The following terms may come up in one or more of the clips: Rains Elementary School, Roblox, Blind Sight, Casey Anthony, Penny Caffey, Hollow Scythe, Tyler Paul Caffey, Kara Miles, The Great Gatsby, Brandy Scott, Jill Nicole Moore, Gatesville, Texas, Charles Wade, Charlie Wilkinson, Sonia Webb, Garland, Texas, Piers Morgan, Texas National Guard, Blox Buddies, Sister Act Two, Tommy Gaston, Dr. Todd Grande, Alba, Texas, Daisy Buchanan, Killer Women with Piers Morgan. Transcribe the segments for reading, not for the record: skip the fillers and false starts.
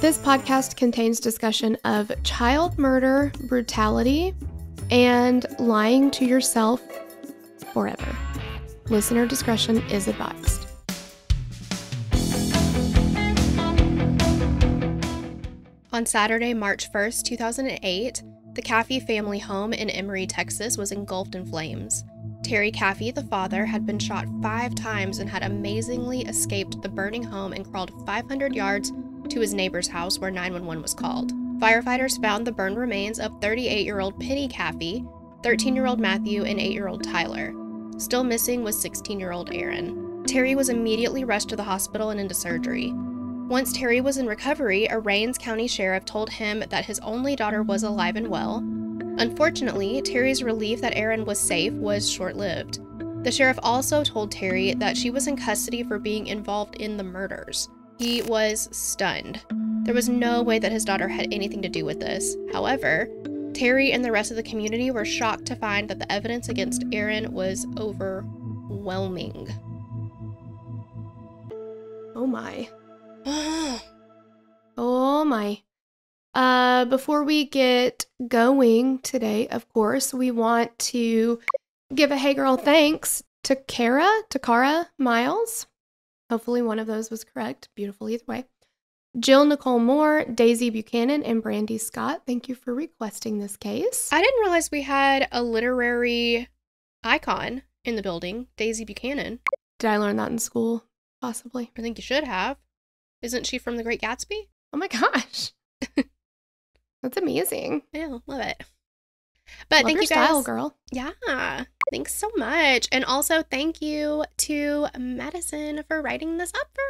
This podcast contains discussion of child murder, brutality, and lying to yourself forever. Listener discretion is advised. On Saturday, March 1st, 2008, the Caffey family home in Emory, Texas was engulfed in flames. Terry Caffey, the father, had been shot 5 times and had amazingly escaped the burning home and crawled 500 yards to his neighbor's house where 911 was called. Firefighters found the burned remains of 38-year-old Penny Caffey, 13-year-old Matthew, and 8-year-old Tyler. Still missing was 16-year-old Erin. Terry was immediately rushed to the hospital and into surgery. Once Terry was in recovery, a Rains County sheriff told him that his only daughter was alive and well. Unfortunately, Terry's relief that Erin was safe was short-lived. The sheriff also told Terry that she was in custody for being involved in the murders. He was stunned. There was no way that his daughter had anything to do with this. However, Terry and the rest of the community were shocked to find that the evidence against Erin was overwhelming. Oh my. Oh my. Before we get going today, of course, we want to give a Hey Girl thanks to Kara Miles. Hopefully one of those was correct. Beautiful either way. Jill Nicole Moore, Daisy Buchanan, and Brandy Scott, thank you for requesting this case. I didn't realize we had a literary icon in the building, Daisy Buchanan. Did I learn that in school? Possibly. I think you should have. Isn't she from The Great Gatsby? Oh my gosh. That's amazing. Yeah, love it. But thank you guys. Love your style, girl. Yeah. Thanks so much. And also thank you to Madison for writing this up for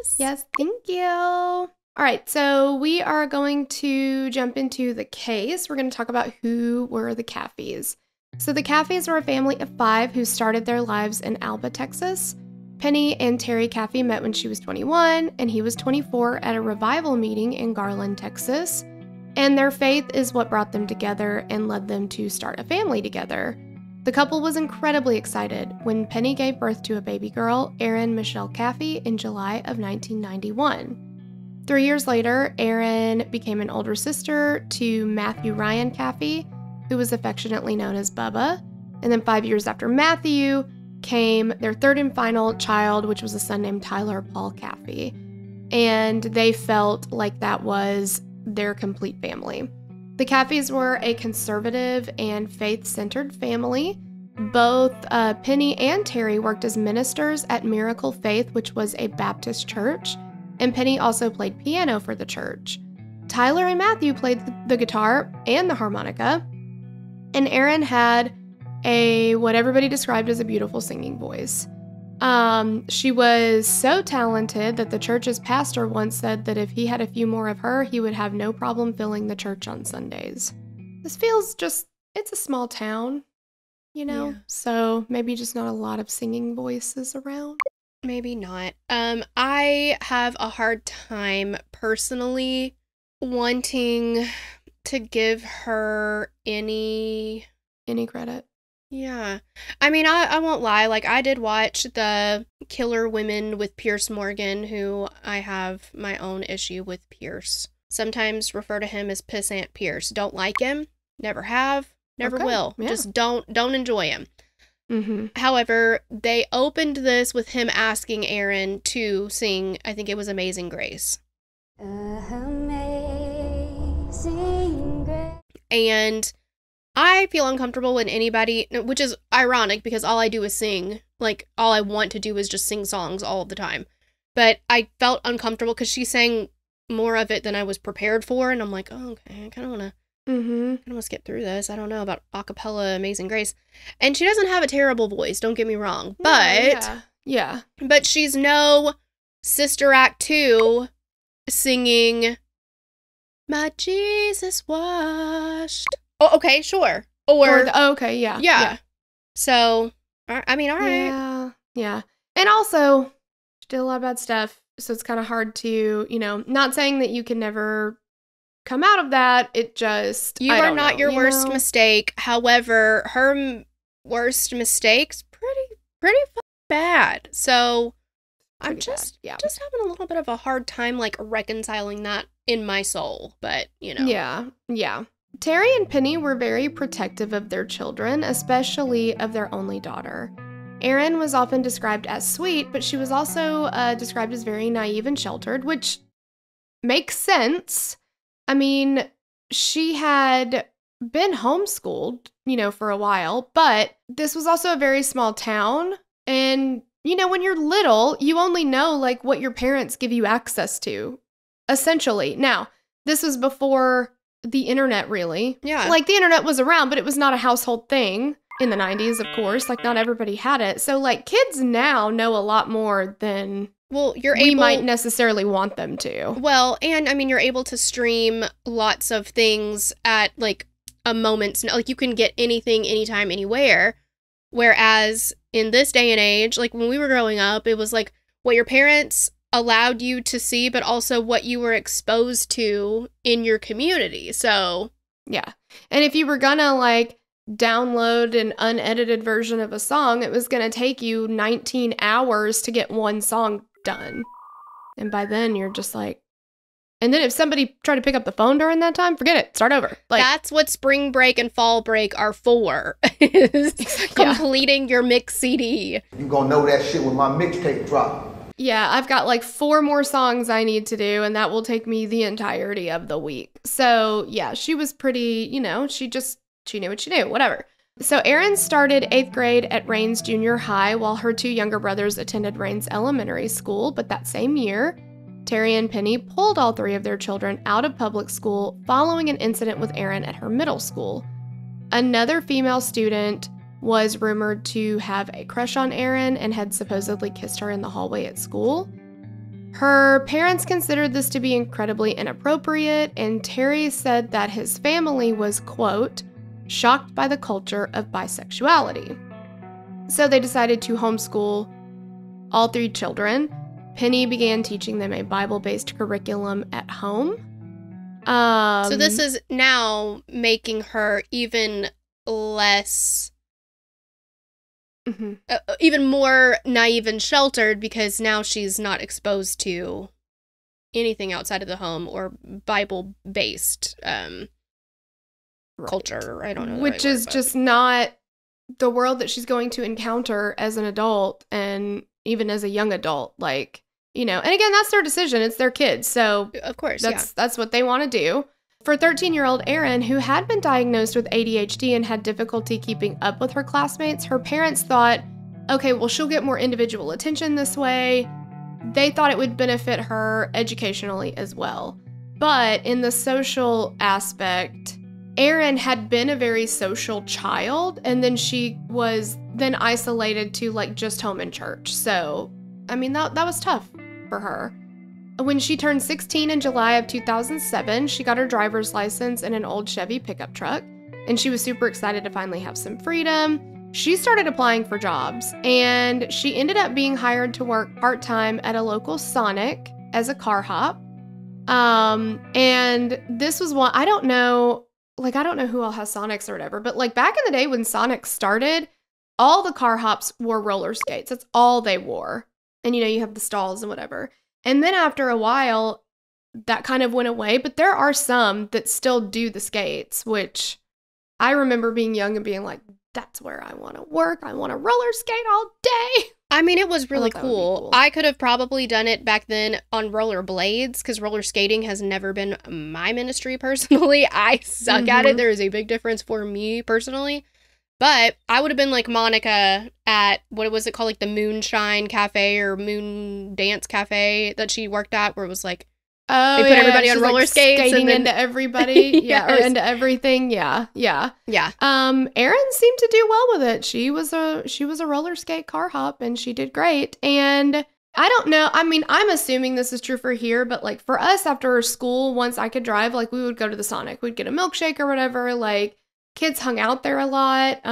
us. Yes, thank you. All right, so we are going to jump into the case. We're going to talk about who were the Caffeys. So the Caffeys were a family of 5 who started their lives in Alba, Texas. Penny and Terry Caffey met when she was 21 and he was 24 at a revival meeting in Garland, Texas. And their faith is what brought them together and led them to start a family together. The couple was incredibly excited when Penny gave birth to a baby girl, Erin Michelle Caffey, in July of 1991. 3 years later, Erin became an older sister to Matthew Ryan Caffey, who was affectionately known as Bubba. And then 5 years after Matthew came their third and final child, which was a son named Tyler Paul Caffey. And they felt like that was their complete family. The Caffeys were a conservative and faith-centered family. Both Penny and Terry worked as ministers at Miracle Faith, which was a Baptist church, and Penny also played piano for the church. Tyler and Matthew played the guitar and the harmonica, and Erin had what everybody described as a beautiful singing voice. She was so talented that the church's pastor once said that if he had a few more of her, he would have no problem filling the church on Sundays. This feels just, it's a small town, you know? Yeah. So maybe just not a lot of singing voices around. Maybe not. I have a hard time personally wanting to give her any credit. Yeah. I mean, I won't lie. Like, I did watch the Killer Women with Piers Morgan, who I have my own issue with Pierce. Sometimes refer to him as Pissant Pierce. Don't like him. Never have. Never will. Yeah. Just don't enjoy him. Mm-hmm. However, they opened this with him asking Erin to sing, I think it was Amazing Grace. Amazing Grace. And I feel uncomfortable when anybody, which is ironic because all I do is sing. Like, all I want to do is just sing songs all the time. But I felt uncomfortable because she sang more of it than I was prepared for. And I'm like, oh, okay, I kind of want to skip through this. I don't know about a cappella Amazing Grace. And she doesn't have a terrible voice, don't get me wrong. But, yeah. But she's no Sister Act 2 singing, My Jesus Washed. Oh, okay, sure. Yeah. So, I mean, all right. Yeah. And also, she did a lot of bad stuff, so it's kind of hard to, you know, not saying that you can never come out of that. It just, you are not your worst mistake. However, her worst mistake's pretty bad. So, I'm just having a little bit of a hard time, like, reconciling that in my soul, but, you know. Yeah, yeah. Terry and Penny were very protective of their children, especially of their only daughter. Erin was often described as sweet, but she was also described as very naive and sheltered, which makes sense. I mean, she had been homeschooled, you know, for a while, but this was also a very small town. And, you know, when you're little, you only know, like, what your parents give you access to, essentially. Now, this was before the internet, really. Yeah. Like, the internet was around, but it was not a household thing. In the 90s, of course, like, not everybody had it. So, like, kids now know a lot more than we might necessarily want them to. Well, and, I mean, you're able to stream lots of things at, like, a moment's... Like, you can get anything, anytime, anywhere. Whereas, in this day and age, like, when we were growing up, it was, like, what your parents allowed you to see, but also what you were exposed to in your community, so... Yeah. And if you were gonna, like... download an unedited version of a song, it was going to take you 19 hours to get one song done. And by then you're just like, and then if somebody tried to pick up the phone during that time, forget it, start over. Like, that's what spring break and fall break are for, is completing your mix CD. You gonna know that shit when my mixtape drop. Yeah, I've got like 4 more songs I need to do, and that will take me the entirety of the week. So yeah, she was pretty, you know, she knew what she knew, whatever. So Erin started 8th grade at Rains Junior High while her 2 younger brothers attended Rains Elementary School, but that same year, Terry and Penny pulled all 3 of their children out of public school following an incident with Erin at her middle school. Another female student was rumored to have a crush on Erin and had supposedly kissed her in the hallway at school. Her parents considered this to be incredibly inappropriate, and Terry said that his family was, quote, shocked by the culture of bisexuality. So they decided to homeschool all 3 children. Penny began teaching them a Bible-based curriculum at home. So this is now making her even less, even more naive and sheltered, because now she's not exposed to anything outside of the home or Bible-based culture, I don't know. Which is just not the world that she's going to encounter as an adult and even as a young adult. Like, you know, and again, that's their decision. It's their kids. So, of course, that's what they want to do. For 13-year-old Erin, who had been diagnosed with ADHD and had difficulty keeping up with her classmates, her parents thought, okay, well, she'll get more individual attention this way. They thought it would benefit her educationally as well. But in the social aspect, Erin had been a very social child, and then she was then isolated to, like, just home and church. So, I mean, that was tough for her. When she turned 16 in July of 2007, she got her driver's license in an old Chevy pickup truck, and she was super excited to finally have some freedom. She started applying for jobs, and she ended up being hired to work part-time at a local Sonic as a car hop. And this was one, I don't know who all has Sonics or whatever, but, like, back in the day when Sonic started, all the car hops wore roller skates. That's all they wore. And, you know, you have the stalls and whatever. And then after a while, that kind of went away. But there are some that still do the skates, which I remember being young and being like, that's where I want to work. I want to roller skate all day. I mean, it was really cool. I could have probably done it back then on roller blades, because roller skating has never been my ministry personally. I suck at it. There is a big difference for me personally. But I would have been like Monica at, what was it called, like the Moonshine Cafe or Moon Dance Cafe that she worked at, where it was like, oh, they put everybody on roller skates, skating into everybody, or into everything, yeah. Erin seemed to do well with it. She was a roller skate car hop, and she did great. And I don't know. I mean, I'm assuming this is true for here, but, like, for us after school, once I could drive, like, we would go to the Sonic, we'd get a milkshake or whatever. Like, kids hung out there a lot. Kids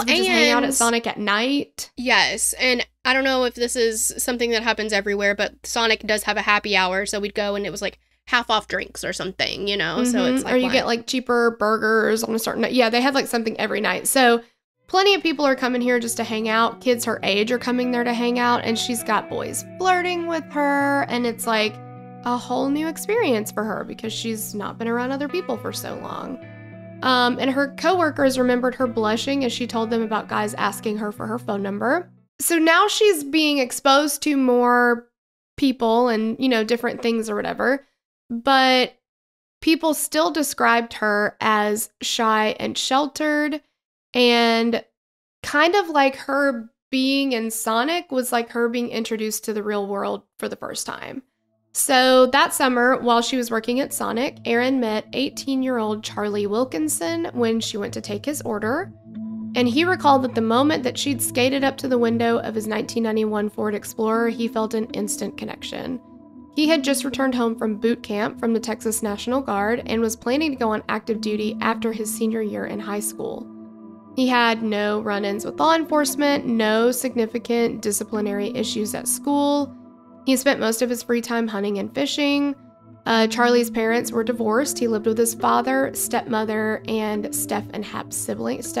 would just hang out at Sonic at night. Yes, and I don't know if this is something that happens everywhere, but Sonic does have a happy hour, so we'd go and it was like half off drinks or something, you know? So it's like, or you get like cheaper burgers on a certain night. Yeah, they have like something every night. So plenty of people are coming here just to hang out. Kids her age are coming there to hang out, and she's got boys flirting with her, and it's like, a whole new experience for her because she's not been around other people for so long. And her coworkers remembered her blushing as she told them about guys asking her for her phone number. So now she's being exposed to more people and, you know, different things or whatever. But people still described her as shy and sheltered, and kind of like her being in Sonic was like her being introduced to the real world for the first time. So that summer, while she was working at Sonic, Erin met 18-year-old Charlie Wilkinson when she went to take his order, and he recalled that the moment that she'd skated up to the window of his 1991 Ford Explorer, he felt an instant connection. He had just returned home from boot camp from the Texas National Guard and was planning to go on active duty after his senior year in high school. He had no run-ins with law enforcement, no significant disciplinary issues at school. He spent most of his free time hunting and fishing. Charlie's parents were divorced. He lived with his father, stepmother, and Steph and Hap siblings.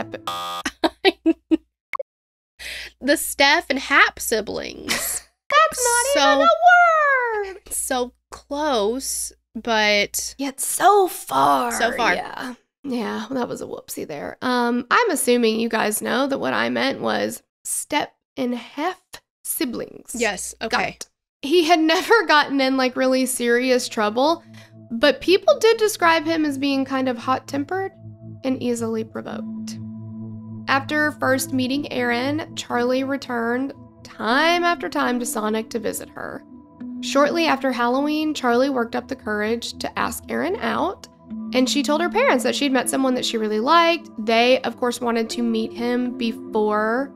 The Steph and Hap siblings. That's not even a word. So close, but yet so far. So far. Yeah. Yeah, well, that was a whoopsie there. I'm assuming you guys know that what I meant was step and half siblings. Yes, okay. He had never gotten in like really serious trouble, but people did describe him as being kind of hot-tempered and easily provoked. After first meeting Erin, Charlie returned time after time to Sonic to visit her. Shortly after Halloween, Charlie worked up the courage to ask Erin out, and she told her parents that she'd met someone that she really liked. They, of course, wanted to meet him before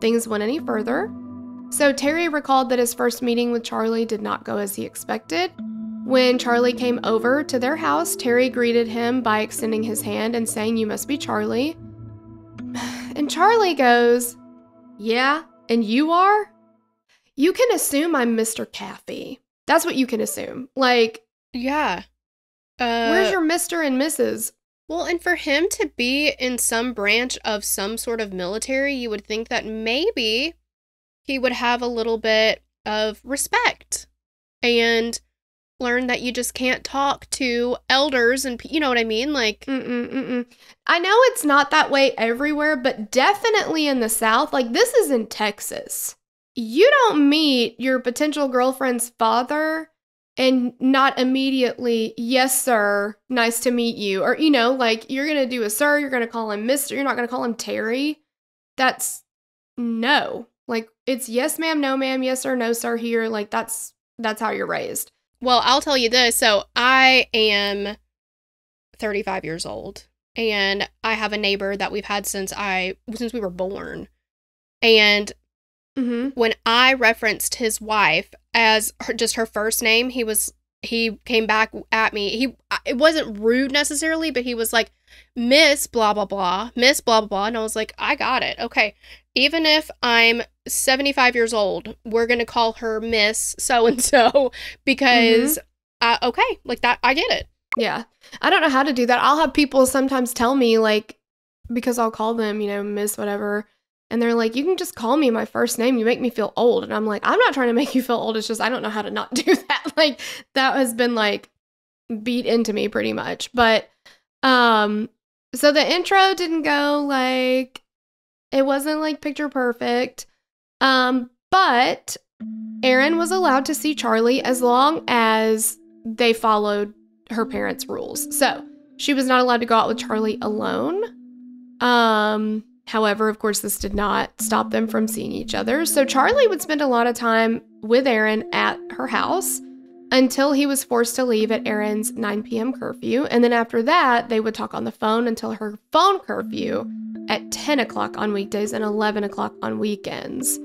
things went any further. So Terry recalled that his first meeting with Charlie did not go as he expected. When Charlie came over to their house, Terry greeted him by extending his hand and saying, "You must be Charlie." And Charlie goes, "Yeah, and you are? You can assume I'm Mr. Caffey. That's what you can assume." Like, yeah. Where's your Mr. and Mrs.? Well, and for him to be in some branch of some sort of military, you would think that maybe he would have a little bit of respect and learn that you just can't talk to elders and, you know what I mean? Like, I know it's not that way everywhere, but definitely in the South, like this is in Texas. You don't meet your potential girlfriend's father and not immediately, "Yes, sir, nice to meet you." Or, you know, like, you're going to do a sir, you're going to call him Mr., you're not going to call him Terry. That's, no. Like, it's yes, ma'am, no, ma'am, yes, sir, no, sir, here. Like, that's how you're raised. Well, I'll tell you this. So, I am 35 years old, and I have a neighbor that we've had since we were born. And when I referenced his wife as just her first name, he came back at me. It wasn't rude necessarily, but he was like, "Miss blah, blah, blah, Miss blah, blah, blah." And I was like, I got it. Okay. Even if I'm 75 years old, we're going to call her Miss so-and-so because, okay, like that, I get it. Yeah. I don't know how to do that. I'll have people sometimes tell me like, because I'll call them, you know, Miss whatever. And they're like, "You can just call me my first name. You make me feel old." And I'm like, I'm not trying to make you feel old. It's just I don't know how to not do that. Like, that has been, like, beat into me pretty much. But, so the intro didn't go, like, it wasn't, like, picture perfect. But Erin was allowed to see Charlie as long as they followed her parents' rules. So she was not allowed to go out with Charlie alone. However, of course, this did not stop them from seeing each other. So Charlie would spend a lot of time with Erin at her house until he was forced to leave at Erin's 9 p.m. curfew. And then after that, they would talk on the phone until her phone curfew at 10 o'clock on weekdays and 11 o'clock on weekends.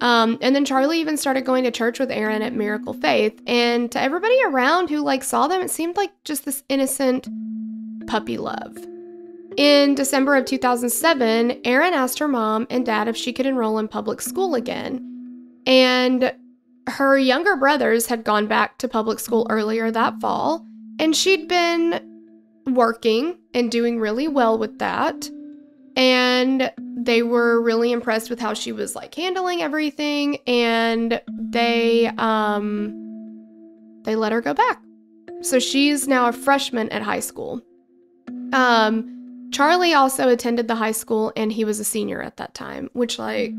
And then Charlie even started going to church with Erin at Miracle Faith. And to everybody around who, like, saw them, it seemed like just this innocent puppy love. In December of 2007, Erin asked her mom and dad if she could enroll in public school again, and her younger brothers had gone back to public school earlier that fall, and she'd been working and doing really well with that, and they were really impressed with how she was, like, handling everything, and they they let her go back. So she's now a freshman at high school. Charlie also attended the high school, and he was a senior at that time, which, like,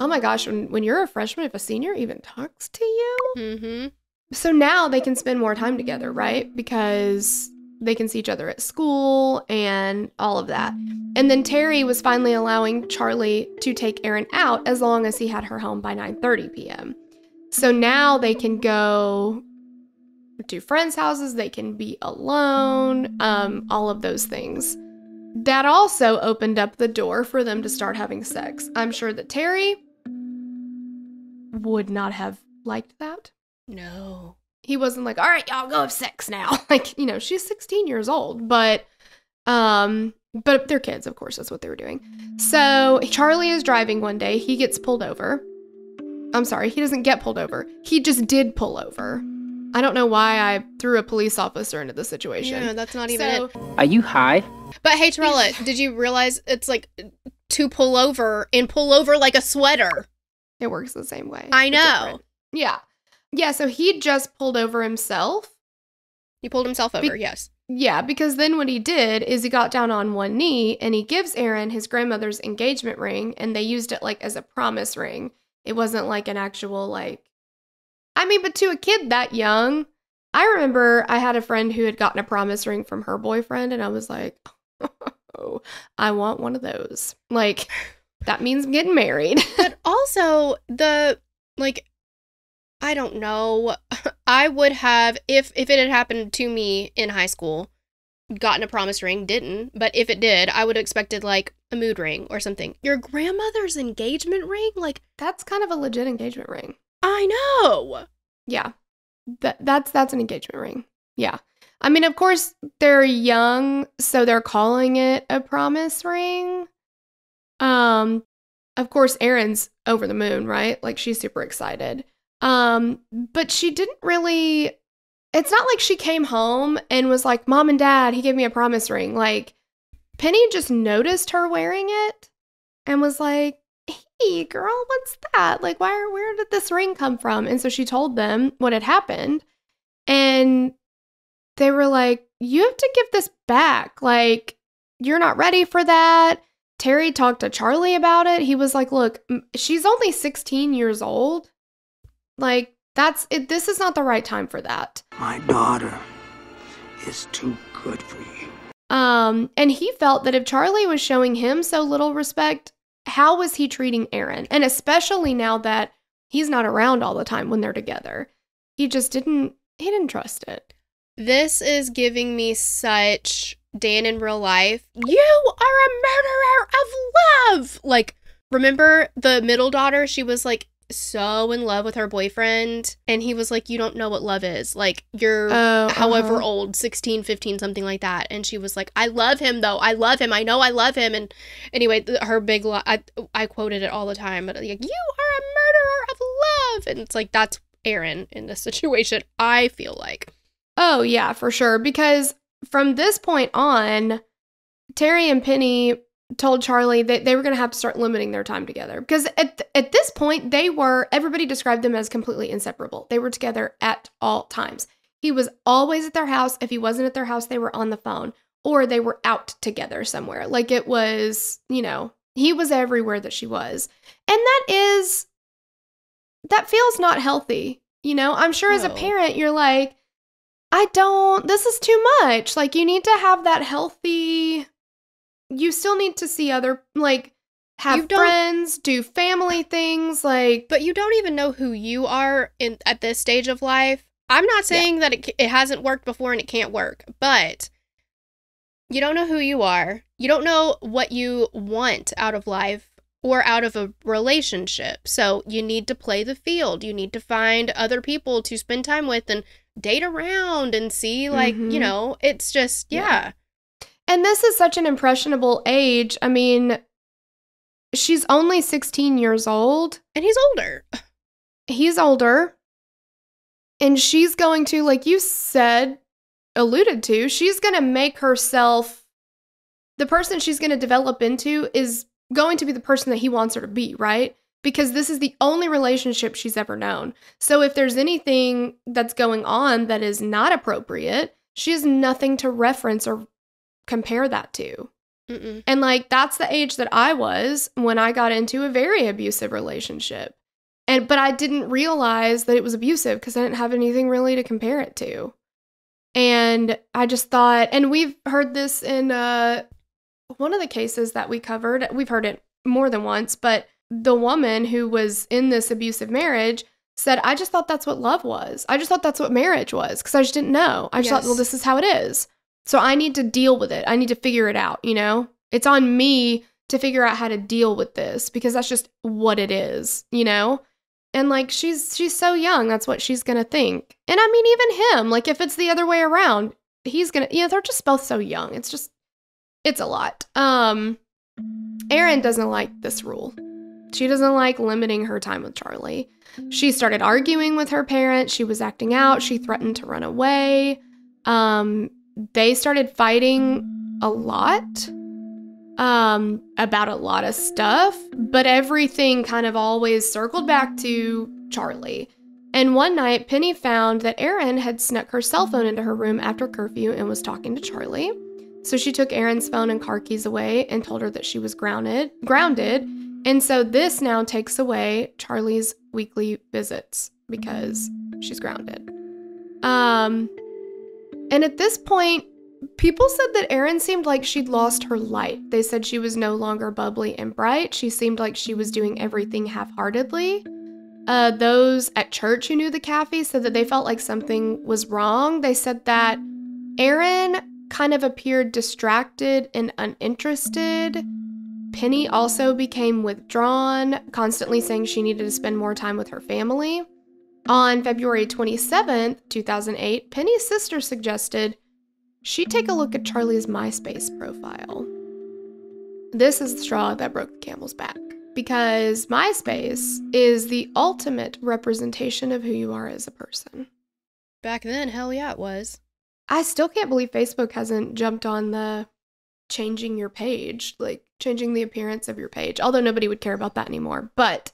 oh my gosh, when you're a freshman, if a senior even talks to you. Mm-hmm. So now they can spend more time together, right? Because they can see each other at school and all of that. And then Terry was finally allowing Charlie to take Erin out as long as he had her home by 9:30 p.m. So now they can go to friends' houses, they can be alone, all of those things. That also opened up the door for them to start having sex. I'm sure that Terry would not have liked that. No. He wasn't like, all right, y'all go have sex now. Like, you know, she's 16 years old, but they're kids, of course, that's what they were doing. So Charlie is driving one day. He gets pulled over. I'm sorry, he doesn't get pulled over. He just did pull over. I don't know why I threw a police officer into this situation. No, that's not even it. Are you high? But hey, Torella, did you realize it's like to pull over and pull over like a sweater? It works the same way. I know. Yeah. Yeah, so he just pulled over himself. He pulled himself over, yes. Yeah, because then what he did is he got down on one knee and he gives Erin his grandmother's engagement ring, and they used it like as a promise ring. It wasn't like an actual, like, I mean, but to a kid that young, I remember I had a friend who had gotten a promise ring from her boyfriend, and I was like, oh, I want one of those. Like, that means I'm getting married. But also, I don't know. I would have, if it had happened to me in high school, gotten a promise ring, didn't. But if it did, I would have expected, like, a mood ring or something. Your grandmother's engagement ring? Like, that's kind of a legit engagement ring. I know. Yeah. That's an engagement ring. Yeah. I mean, of course, they're young, so they're calling it a promise ring. Of course, Erin's over the moon, right? Like, she's super excited. But she didn't really, it's not like she came home and was like, Mom and Dad, he gave me a promise ring. Like, Penny just noticed her wearing it and was like, hey, girl, what's that? Like, where did this ring come from? And so she told them what had happened, and they were like, you have to give this back. Like, you're not ready for that. Terry talked to Charlie about it. He was like, look, she's only 16 years old. Like, that's it. This is not the right time for that. My daughter is too good for you. And he felt that if Charlie was showing him so little respect, how was he treating Erin? And especially now that he's not around all the time when they're together, he just didn't trust it. This is giving me such Dan in real life. You are a murderer of love. Like, remember the middle daughter? She was like, so in love with her boyfriend, and he was like, you don't know what love is, like, you're however old, 16, 15, something like that. And she was like, I love him though, I love him, I know I love him. And anyway, her big I quoted it all the time, but like, you are a murderer of love. And it's like, that's Erin in this situation, I feel like. Oh yeah, for sure. Because from this point on, Terry and Penny told Charlie that they were going to have to start limiting their time together, because at this point everybody described them as completely inseparable. They were together at all times. He was always at their house. If he wasn't at their house, they were on the phone or they were out together somewhere. Like, it was, you know, he was everywhere that she was. And that feels not healthy. You know, I'm sure as a parent, you're like, this is too much. Like, you need to have that healthy, you still need to see other, like, have friends, do family things, like. But you don't even know who you are at this stage of life. I'm not saying that it hasn't worked before and it can't work, but you don't know who you are. You don't know what you want out of life or out of a relationship. So you need to play the field. You need to find other people to spend time with and date around and see, like, you know, it's just, yeah. And this is such an impressionable age. I mean, she's only 16 years old. And he's older. He's older. And she's going to, like you said, alluded to, she's going to make herself, the person she's going to develop into is going to be the person that he wants her to be, right? because this is the only relationship she's ever known. So if there's anything that's going on that is not appropriate, she has nothing to reference or compare that to. Mm-mm. And, like, that's the age that I was when I got into a very abusive relationship. But I didn't realize that it was abusive because I didn't have anything really to compare it to. And I just thought, and we've heard this in one of the cases that we covered. We've heard it more than once, but the woman who was in this abusive marriage said, I just thought that's what love was. I just thought that's what marriage was because I just didn't know. I just thought, well, this is how it is. So I need to deal with it. I need to figure it out, you know? It's on me to figure out how to deal with this because that's just what it is, you know? And, like, she's so young, that's what she's going to think. And, I mean, even him, like, if it's the other way around, he's going to, you know, they're just both so young. It's just, it's a lot. Erin doesn't like this rule. She doesn't like limiting her time with Charlie. She started arguing with her parents. She was acting out. She threatened to run away. They started fighting a lot about a lot of stuff, but everything kind of always circled back to Charlie. And one night, Penny found that Erin had snuck her cell phone into her room after curfew and was talking to Charlie. So she took Erin's phone and car keys away and told her that she was grounded. And so this now takes away Charlie's weekly visits because she's grounded. And at this point, people said that Erin seemed like she'd lost her light. They said she was no longer bubbly and bright. She seemed like she was doing everything half-heartedly. Those at church who knew the Caffey said that they felt like something was wrong. They said that Erin kind of appeared distracted and uninterested. Penny also became withdrawn, constantly saying she needed to spend more time with her family. On February 27th, 2008, Penny's sister suggested she take a look at Charlie's MySpace profile. This is the straw that broke the camel's back, because MySpace is the ultimate representation of who you are as a person. Back then, hell yeah, it was. I still can't believe Facebook hasn't jumped on the changing your page, like changing the appearance of your page, although nobody would care about that anymore. But,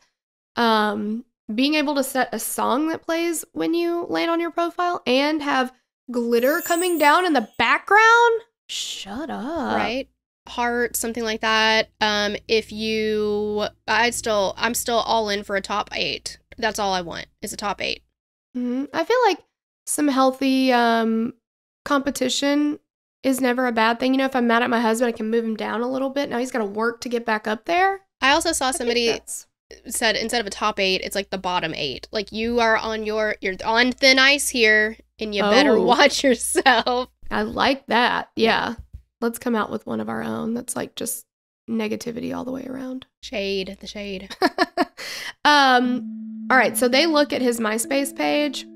being able to set a song that plays when you land on your profile and have glitter coming down in the background? Shut up. Right? Heart, something like that. I'm still all in for a top 8. That's all I want is a top 8. Mm-hmm. I feel like some healthy competition is never a bad thing. You know, if I'm mad at my husband, I can move him down a little bit. Now he's got to work to get back up there. I also saw somebody said instead of a top 8, it's like the bottom 8. Like, you are on you're on thin ice here, and you better watch yourself. I like that. Yeah. Let's come out with one of our own. That's like just negativity all the way around. Shade, the shade. All right. So they look at his MySpace page.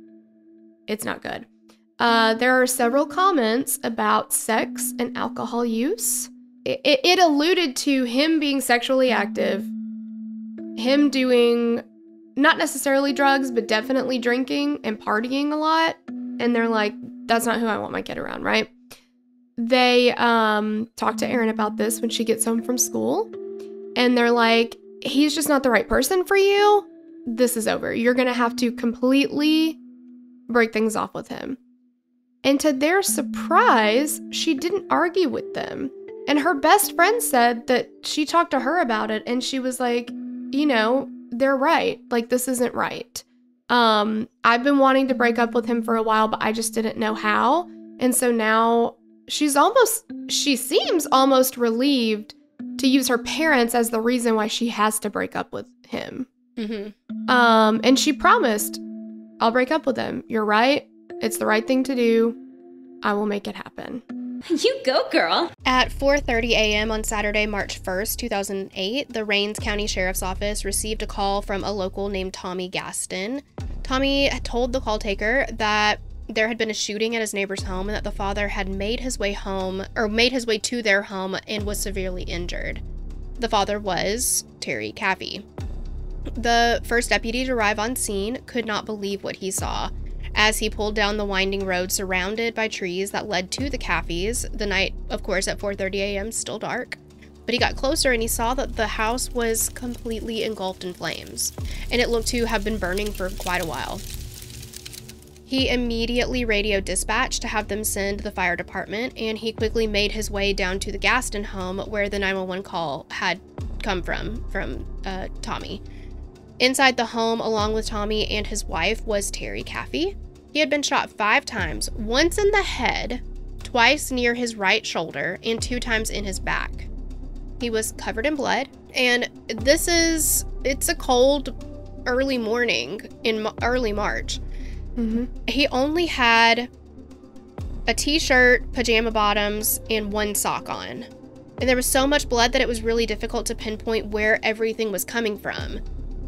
It's not good. There are several comments about sex and alcohol use. It alluded to him being sexually active, him doing not necessarily drugs, but definitely drinking and partying a lot. And they're like, that's not who I want my kid around, right? They talk to Erin about this when she gets home from school. And they're like, he's just not the right person for you. This is over. You're going to have to completely break things off with him. And to their surprise, she didn't argue with them. And her best friend said that she talked to her about it. And she was like, you know, they're right. Like, this isn't right. I've been wanting to break up with him for a while, but I just didn't know how. And so now she seems almost relieved to use her parents as the reason why she has to break up with him. Mm-hmm. And she promised, I'll break up with him. You're right. It's the right thing to do. I will make it happen. You go, girl. At 4:30 a.m. on Saturday, March 1st, 2008, the Rains County Sheriff's Office received a call from a local named Tommy Gaston. Tommy told the call taker that there had been a shooting at his neighbor's home and that the father had made his way to their home and was severely injured. The father was Terry Caffey. The first deputy to arrive on scene could not believe what he saw. As he pulled down the winding road surrounded by trees that led to the Caffeys, the night, of course, at 4:30 a.m., still dark, but he got closer and he saw that the house was completely engulfed in flames, and it looked to have been burning for quite a while. He immediately radioed dispatch to have them send the fire department, and he quickly made his way down to the Gaston home where the 911 call had come from Tommy. Inside the home, along with Tommy and his wife, was Terry Caffey. He had been shot 5 times, once in the head, twice near his right shoulder, and 2 times in his back. He was covered in blood, and it's a cold early morning in early March. Mm-hmm. He only had a t-shirt, pajama bottoms, and 1 sock on. And there was so much blood that it was really difficult to pinpoint where everything was coming from.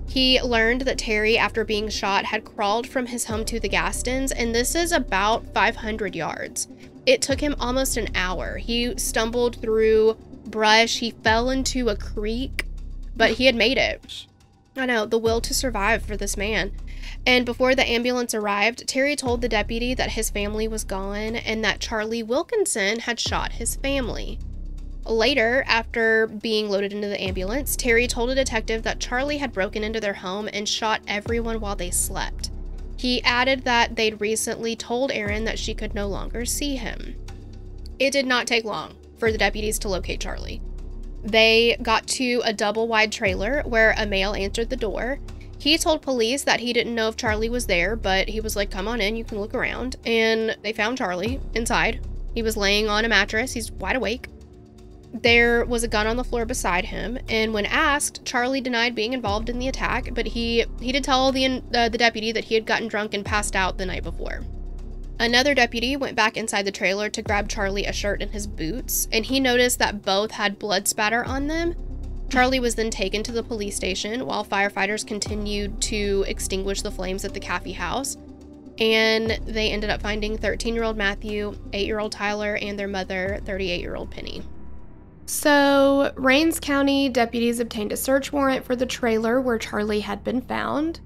He learned that Terry, after being shot, had crawled from his home to the Gastons, and this is about 500 yards. It took him almost an hour. He stumbled through brush. He fell into a creek, but he had made it. I know, the will to survive for this man. And before the ambulance arrived, Terry told the deputy that his family was gone and that Charlie Wilkinson had shot his family. Later, after being loaded into the ambulance, Terry told a detective that Charlie had broken into their home and shot everyone while they slept. He added that they'd recently told Erin that she could no longer see him. It did not take long for the deputies to locate Charlie. They got to a double-wide trailer where a male answered the door. He told police that he didn't know if Charlie was there, but he was like, come on in, you can look around. And they found Charlie inside. He was laying on a mattress. He's wide awake. There was a gun on the floor beside him. And when asked, Charlie denied being involved in the attack, but he did tell the deputy that he had gotten drunk and passed out the night before. Another deputy went back inside the trailer to grab Charlie a shirt and his boots, and he noticed that both had blood spatter on them. Charlie was then taken to the police station while firefighters continued to extinguish the flames at the Caffey house, and they ended up finding 13-year-old Matthew, 8-year-old Tyler, and their mother, 38-year-old Penny. So, Rains County deputies obtained a search warrant for the trailer where Charlie had been found.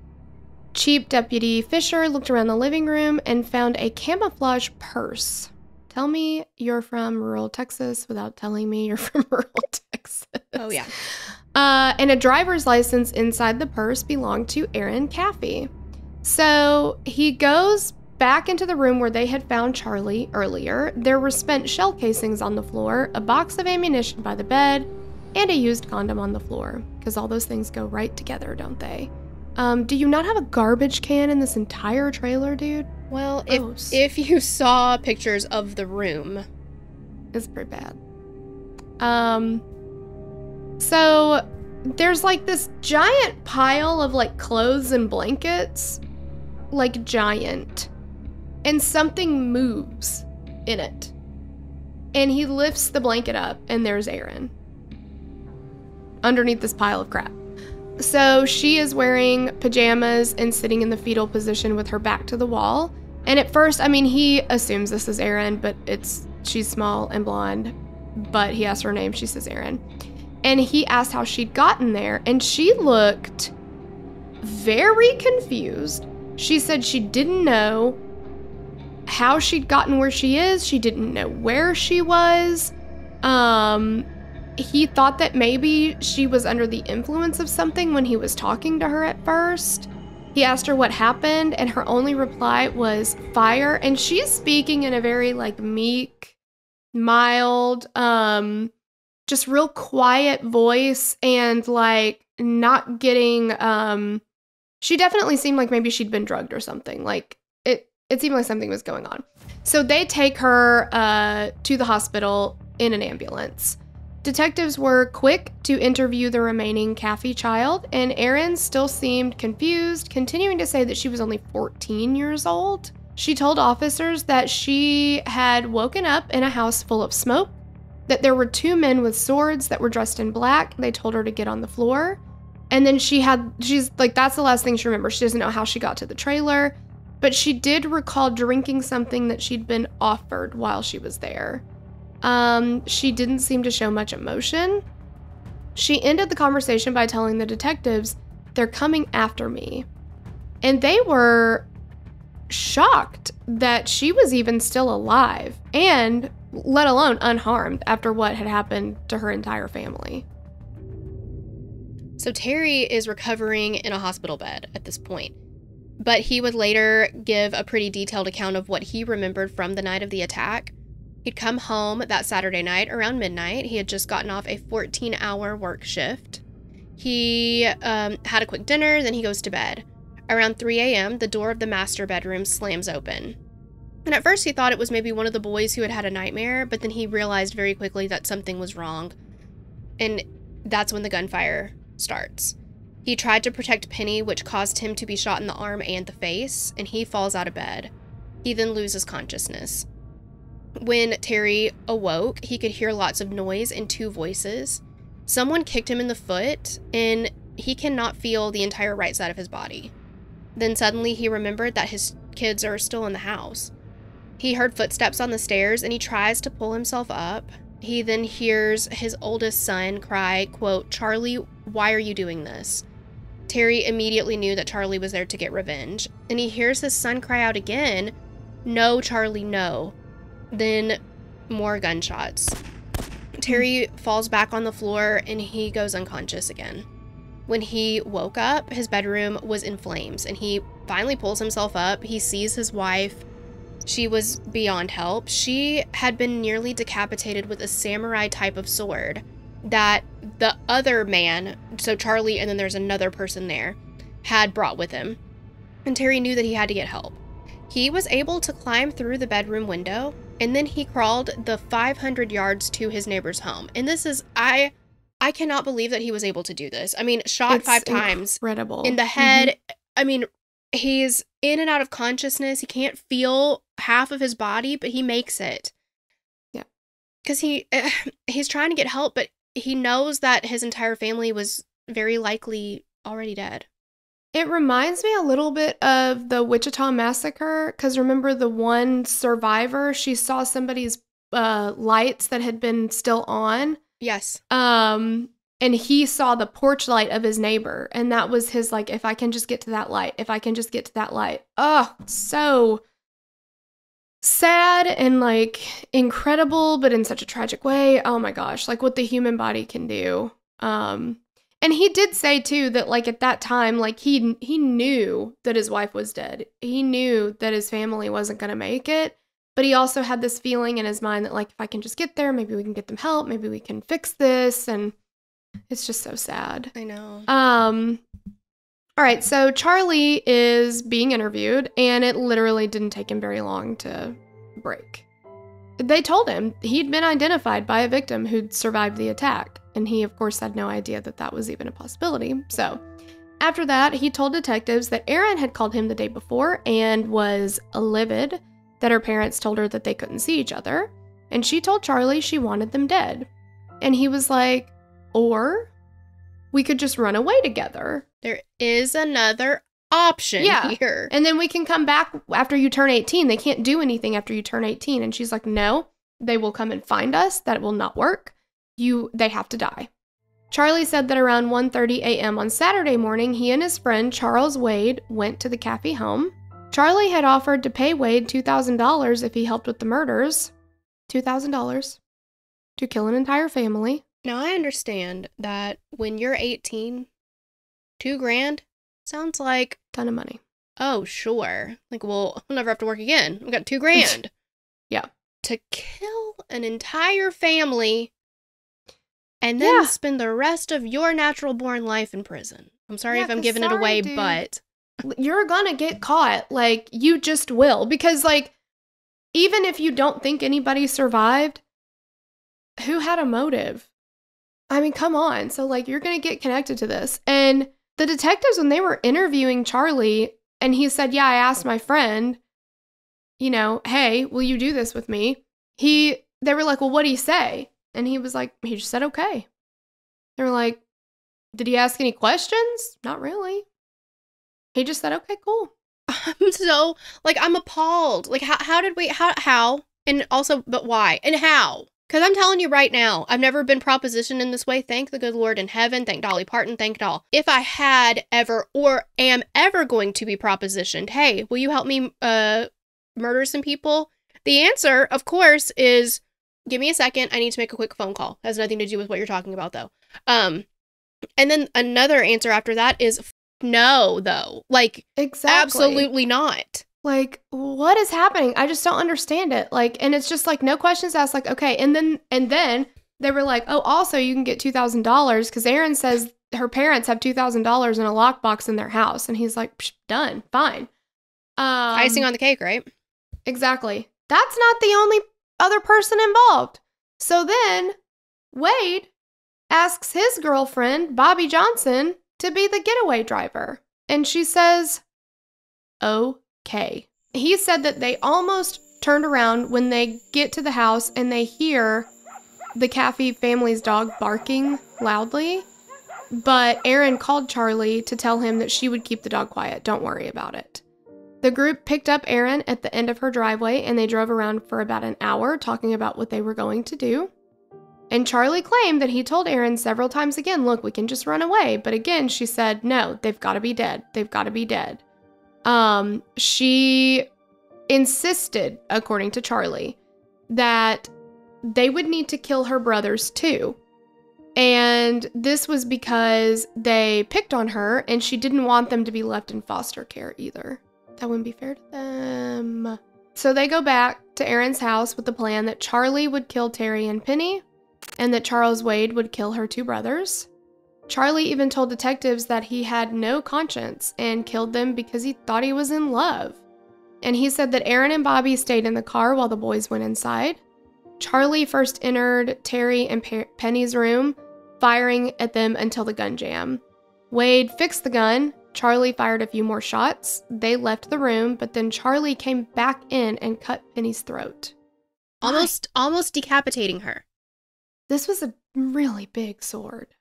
Chief Deputy Fisher looked around the living room and found a camouflage purse. Tell me you're from rural Texas without telling me you're from rural Texas. Oh, yeah. And a driver's license inside the purse belonged to Erin Caffey. So he goes back into the room where they had found Charlie earlier. There were spent shell casings on the floor, a box of ammunition by the bed, and a used condom on the floor. Because all those things go right together, don't they? Do you not have a garbage can in this entire trailer, dude? Well, if you saw pictures of the room, it's pretty bad. So there's like this giant pile of like clothes and blankets, like giant, and something moves in it. And he lifts the blanket up and there's Erin underneath this pile of crap. So she is wearing pajamas and sitting in the fetal position with her back to the wall. And at first, I mean, he assumes this is Erin, but she's small and blonde, but he asked her name, she says Erin. And he asked how she'd gotten there, and she looked very confused. She said she didn't know how she'd gotten where she is. She didn't know where she was. He thought that maybe she was under the influence of something when he was talking to her at first. He asked her what happened, and her only reply was fire. And she's speaking in a very, like, meek, mild, just real quiet voice and, like, not getting, she definitely seemed like maybe she'd been drugged or something. Like, it seemed like something was going on. So they take her to the hospital in an ambulance. Detectives were quick to interview the remaining Caffey child, and Erin still seemed confused, continuing to say that she was only 14 years old. She told officers that she had woken up in a house full of smoke, that there were 2 men with swords that were dressed in black. They told her to get on the floor. And then she's like, that's the last thing she remembers. She doesn't know how she got to the trailer, but she did recall drinking something that she'd been offered while she was there. She didn't seem to show much emotion. She ended the conversation by telling the detectives, they're coming after me. And they were shocked that she was even still alive and let alone unharmed after what had happened to her entire family. So Terry is recovering in a hospital bed at this point, but he would later give a pretty detailed account of what he remembered from the night of the attack. He'd come home that Saturday night around midnight. He had just gotten off a 14-hour work shift. He had a quick dinner, then he goes to bed. Around 3 a.m., the door of the master bedroom slams open. And at first he thought it was maybe one of the boys who had had a nightmare, but then he realized very quickly that something was wrong. And that's when the gunfire starts. He tried to protect Penny, which caused him to be shot in the arm and the face, and he falls out of bed. He then loses consciousness. When Terry awoke, he could hear lots of noise and two voices. Someone kicked him in the foot, and he cannot feel the entire right side of his body. Then suddenly he remembered that his kids are still in the house. He heard footsteps on the stairs, and he tries to pull himself up. He then hears his oldest son cry, quote, "Charlie, why are you doing this?" Terry immediately knew that Charlie was there to get revenge, and he hears his son cry out again, "No, Charlie, no." Then more gunshots. Terry falls back on the floor and he goes unconscious again. When he woke up, his bedroom was in flames and he finally pulls himself up. He sees his wife. She was beyond help. She had been nearly decapitated with a samurai type of sword that the other man, so Charlie and then there's another person there, had brought with him. And Terry knew that he had to get help. He was able to climb through the bedroom window, and then he crawled the 500 yards to his neighbor's home. And this is, I cannot believe that he was able to do this. I mean, shot it's 5 times. Incredible. In the head. Mm-hmm. I mean, he's in and out of consciousness. He can't feel half of his body, but he makes it. Yeah. Because he's trying to get help, but he knows that his entire family was very likely already dead. It reminds me a little bit of the Wichita Massacre, because remember the one survivor, she saw somebody's lights that had been still on? Yes. And he saw the porch light of his neighbor, and that was his, like, if I can just get to that light, if I can just get to that light. Oh, so sad and, like, incredible, but in such a tragic way. Oh, my gosh, like, what the human body can do. And he did say, too, that, like, at that time, like, he knew that his wife was dead. He knew that his family wasn't going to make it. But he also had this feeling in his mind that, like, if I can just get there, maybe we can get them help. Maybe we can fix this. And it's just so sad. I know. All right. So Charlie is being interviewed, and it literally didn't take him very long to break. They told him he'd been identified by a victim who'd survived the attack. And he, of course, had no idea that that was even a possibility. So after that, he told detectives that Erin had called him the day before and was livid that her parents told her that they couldn't see each other. And she told Charlie she wanted them dead. And he was like, or we could just run away together. There is another option here. And then we can come back after you turn 18. They can't do anything after you turn 18. And she's like, no, they will come and find us. That will not work. They have to die. Charlie said that around 1:30 a.m. on Saturday morning, he and his friend Charles Wade went to the Caffey home. Charlie had offered to pay Wade $2,000 if he helped with the murders. $2,000 to kill an entire family. Now, I understand that when you're 18, $2,000 sounds like a ton of money. Oh, sure. Like, well, I'll never have to work again. I've got $2,000. Yeah. To kill an entire family. And then spend the rest of your natural-born life in prison. I'm sorry if I'm giving it away, dude, but you're gonna get caught. Like, you just will. Because, like, even if you don't think anybody survived, who had a motive? I mean, come on. So, like, you're gonna get connected to this. And the detectives, when they were interviewing Charlie, and he said, yeah, I asked my friend, you know, hey, will you do this with me? They were like, well, what'd he say? And he was like, he just said, okay. They were like, did he ask any questions? Not really. He just said, okay, cool. I'm so, like, I'm appalled. Like, how did we, and also, but why, and how? Because I'm telling you right now, I've never been propositioned in this way. Thank the good Lord in heaven. Thank Dolly Parton. Thank it all. If I had ever or am ever going to be propositioned, hey, will you help me murder some people? The answer, of course, is Give me a second. I need to make a quick phone call. It has nothing to do with what you're talking about, though. And then another answer after that is no, though. Like, exactly. Absolutely not. Like, what is happening? I just don't understand it. Like, and it's just like no questions asked. Like, okay. And then they were like, oh, also you can get $2,000 because Erin says her parents have $2,000 in a lockbox in their house. And he's like, psh, done. Fine. Icing on the cake, right? Exactly. That's not the only other person involved. So then Wade asks his girlfriend, Bobby Johnson, to be the getaway driver. And she says, okay. He said that they almost turned around when they get to the house and they hear the Caffey family's dog barking loudly. But Erin called Charlie to tell him that she would keep the dog quiet. Don't worry about it. The group picked up Erin at the end of her driveway and they drove around for about an hour talking about what they were going to do. And Charlie claimed that he told Erin several times again, look, we can just run away. But again, she said, no, they've got to be dead. They've got to be dead. She insisted, according to Charlie, that they would need to kill her brothers too. And this was because they picked on her and she didn't want them to be left in foster care either. That wouldn't be fair to them. So they go back to Erin's house with the plan that Charlie would kill Terry and Penny and that Charles Wade would kill her two brothers. Charlie even told detectives that he had no conscience and killed them because he thought he was in love. And he said that Erin and Bobby stayed in the car while the boys went inside. Charlie first entered Terry and Penny's room, firing at them until the gun jam. Wade fixed the gun. Charlie fired a few more shots. They left the room, but then Charlie came back in and cut Penny's throat. Almost decapitating her. This was a really big sword.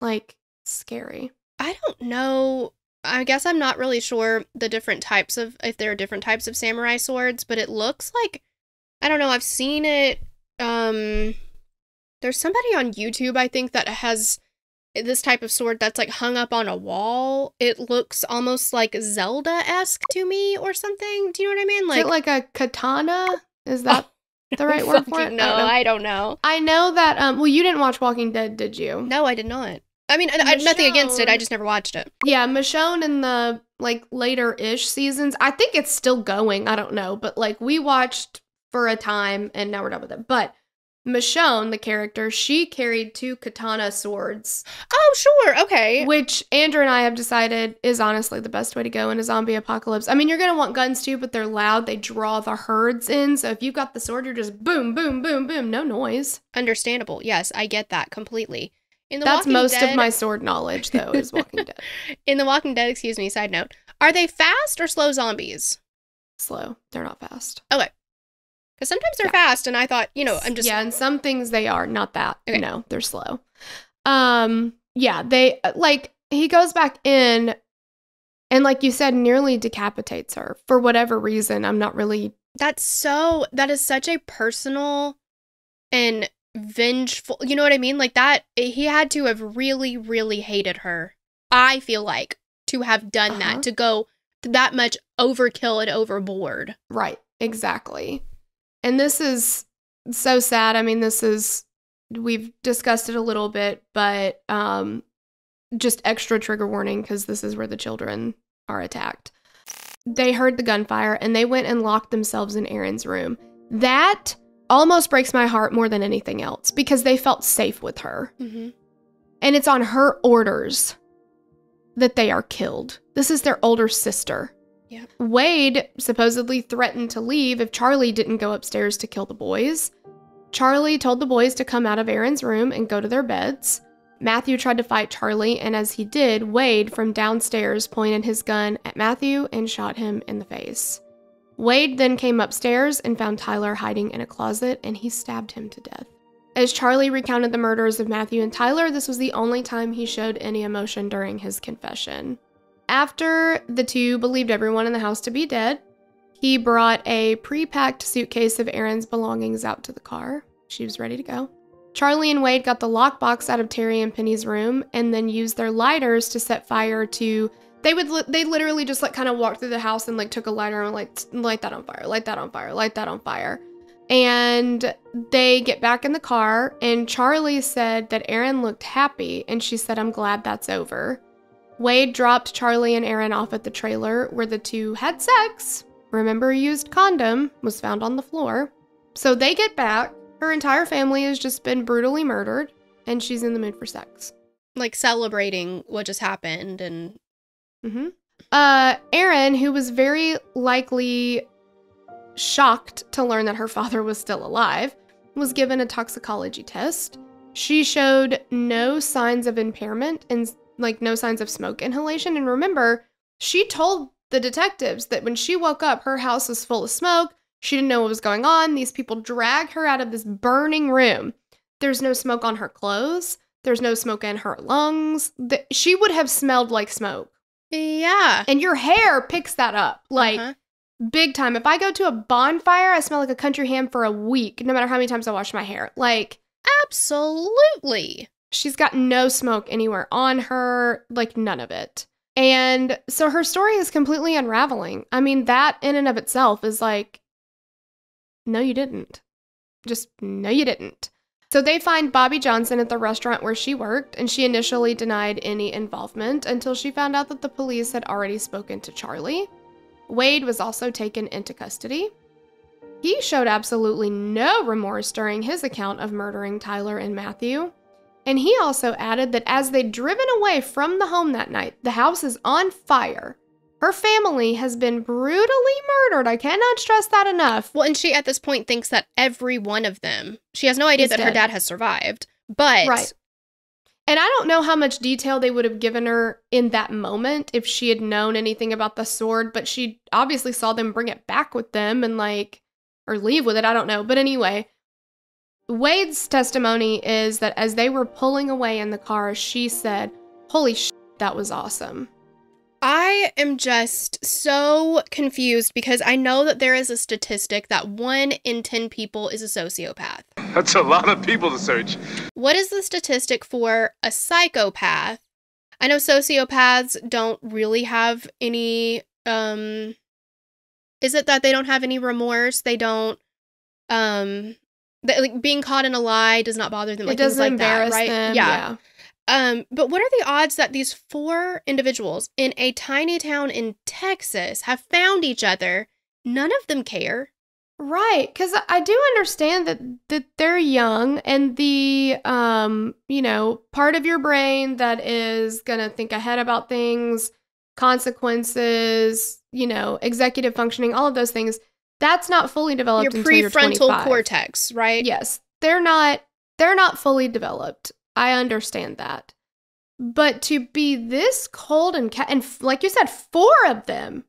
Like, scary. I don't know. I guess I'm not really sure the different types of, if there are different types of samurai swords, but it looks like, I don't know, I've seen it. There's somebody on YouTube, I think, that has this type of sword that's like hung up on a wall. It looks almost like Zelda-esque to me or something. Do you know what I mean? Like, is it like a katana? Is that the right word for it? No, I don't know. I know that, well, you didn't watch Walking Dead, did you? No, I did not. I mean, I nothing against it. I just never watched it. Yeah, Michonne in the, like, later-ish seasons. I think it's still going. I don't know. But, like, we watched for a time, and now we're done with it. But Michonne, the character, she carried two katana swords. Oh, sure. Okay. Which Andrew and I have decided is honestly the best way to go in a zombie apocalypse. I mean, you're going to want guns too, but they're loud. They draw the herds in. So if you've got the sword, you're just boom, boom, boom, boom. No noise. Understandable. Yes, I get that completely. In the That's Walking most Dead... of my sword knowledge, though, is Walking Dead. In The Walking Dead, excuse me, side note. Are they fast or slow zombies? Slow. They're not fast. Okay. Because sometimes they're fast, and I thought, you know, I'm just... Yeah, and some things they are, not that. Okay. No, they're slow. Yeah, they, like, he goes back in, and like you said, nearly decapitates her. For whatever reason, I'm not really... That is such a personal and vengeful, you know what I mean? Like, that, he had to have really, really hated her, I feel like, to have done that, to go that much overkill and overboard. Right, exactly. And this is so sad. I mean, we've discussed it a little bit, but just extra trigger warning because this is where the children are attacked. They heard the gunfire and they went and locked themselves in Erin's room. That almost breaks my heart more than anything else because they felt safe with her. Mm-hmm. And it's on her orders that they are killed. This is their older sister. Yep. Wade supposedly threatened to leave if Charlie didn't go upstairs to kill the boys. Charlie told the boys to come out of Erin's room and go to their beds. Matthew tried to fight Charlie, and as he did, Wade from downstairs pointed his gun at Matthew and shot him in the face. Wade then came upstairs and found Tyler hiding in a closet, and he stabbed him to death. As Charlie recounted the murders of Matthew and Tyler, this was the only time he showed any emotion during his confession. After the two believed everyone in the house to be dead, he brought a pre-packed suitcase of Erin's belongings out to the car. She was ready to go. Charlie and Wade got the lockbox out of Terry and Penny's room and then used their lighters to set fire to... They literally just, like, kind of walked through the house and, like, took a lighter and, like, light that on fire, light that on fire, light that on fire. And they get back in the car, and Charlie said that Erin looked happy, and she said, "I'm glad that's over." Wade dropped Charlie and Erin off at the trailer where the two had sex. Remember, a used condom was found on the floor. So they get back. Her entire family has just been brutally murdered, and she's in the mood for sex. Like, celebrating what just happened, and... Mm-hmm. Erin, who was very likely shocked to learn that her father was still alive, was given a toxicology test. She showed no signs of impairment and, like, no signs of smoke inhalation. And remember, she told the detectives that when she woke up, her house was full of smoke. She didn't know what was going on. These people dragged her out of this burning room. There's no smoke on her clothes. There's no smoke in her lungs. She would have smelled like smoke. Yeah. And your hair picks that up. Like, big time. If I go to a bonfire, I smell like a country ham for a week, no matter how many times I wash my hair. Like, absolutely. She's got no smoke anywhere on her, like, none of it. And so her story is completely unraveling. I mean, that in and of itself is like, no, you didn't. Just, no, you didn't. So they find Bobby Johnson at the restaurant where she worked, and she initially denied any involvement until she found out that the police had already spoken to Charlie. Wade was also taken into custody. He showed absolutely no remorse during his account of murdering Tyler and Matthew. And he also added that as they'd driven away from the home that night, the house is on fire. Her family has been brutally murdered. I cannot stress that enough. Well, and she at this point thinks that every one of them, she has no idea that her dad has survived, but... Right. And I don't know how much detail they would have given her in that moment if she had known anything about the sword, but she obviously saw them bring it back with them and, like, or leave with it, I don't know. But anyway, Wade's testimony is that as they were pulling away in the car, she said, "Holy shit, that was awesome." I am just so confused because I know that there is a statistic that 1 in 10 people is a sociopath. That's a lot of people to search. What is the statistic for a psychopath? I know sociopaths don't really have any, is it that they don't have any remorse? They don't, like, being caught in a lie does not bother them. Like, it doesn't like embarrass that, right? them. Yeah. But what are the odds that these 4 individuals in a tiny town in Texas have found each other? None of them care. Right, because I do understand that they're young and the, you know, part of your brain that is going to think ahead about things, consequences, you know, executive functioning, all of those things, that's not fully developed until you're 25. Your prefrontal cortex, right? Yes, they're not fully developed. I understand that. But to be this cold and like you said, 4 of them,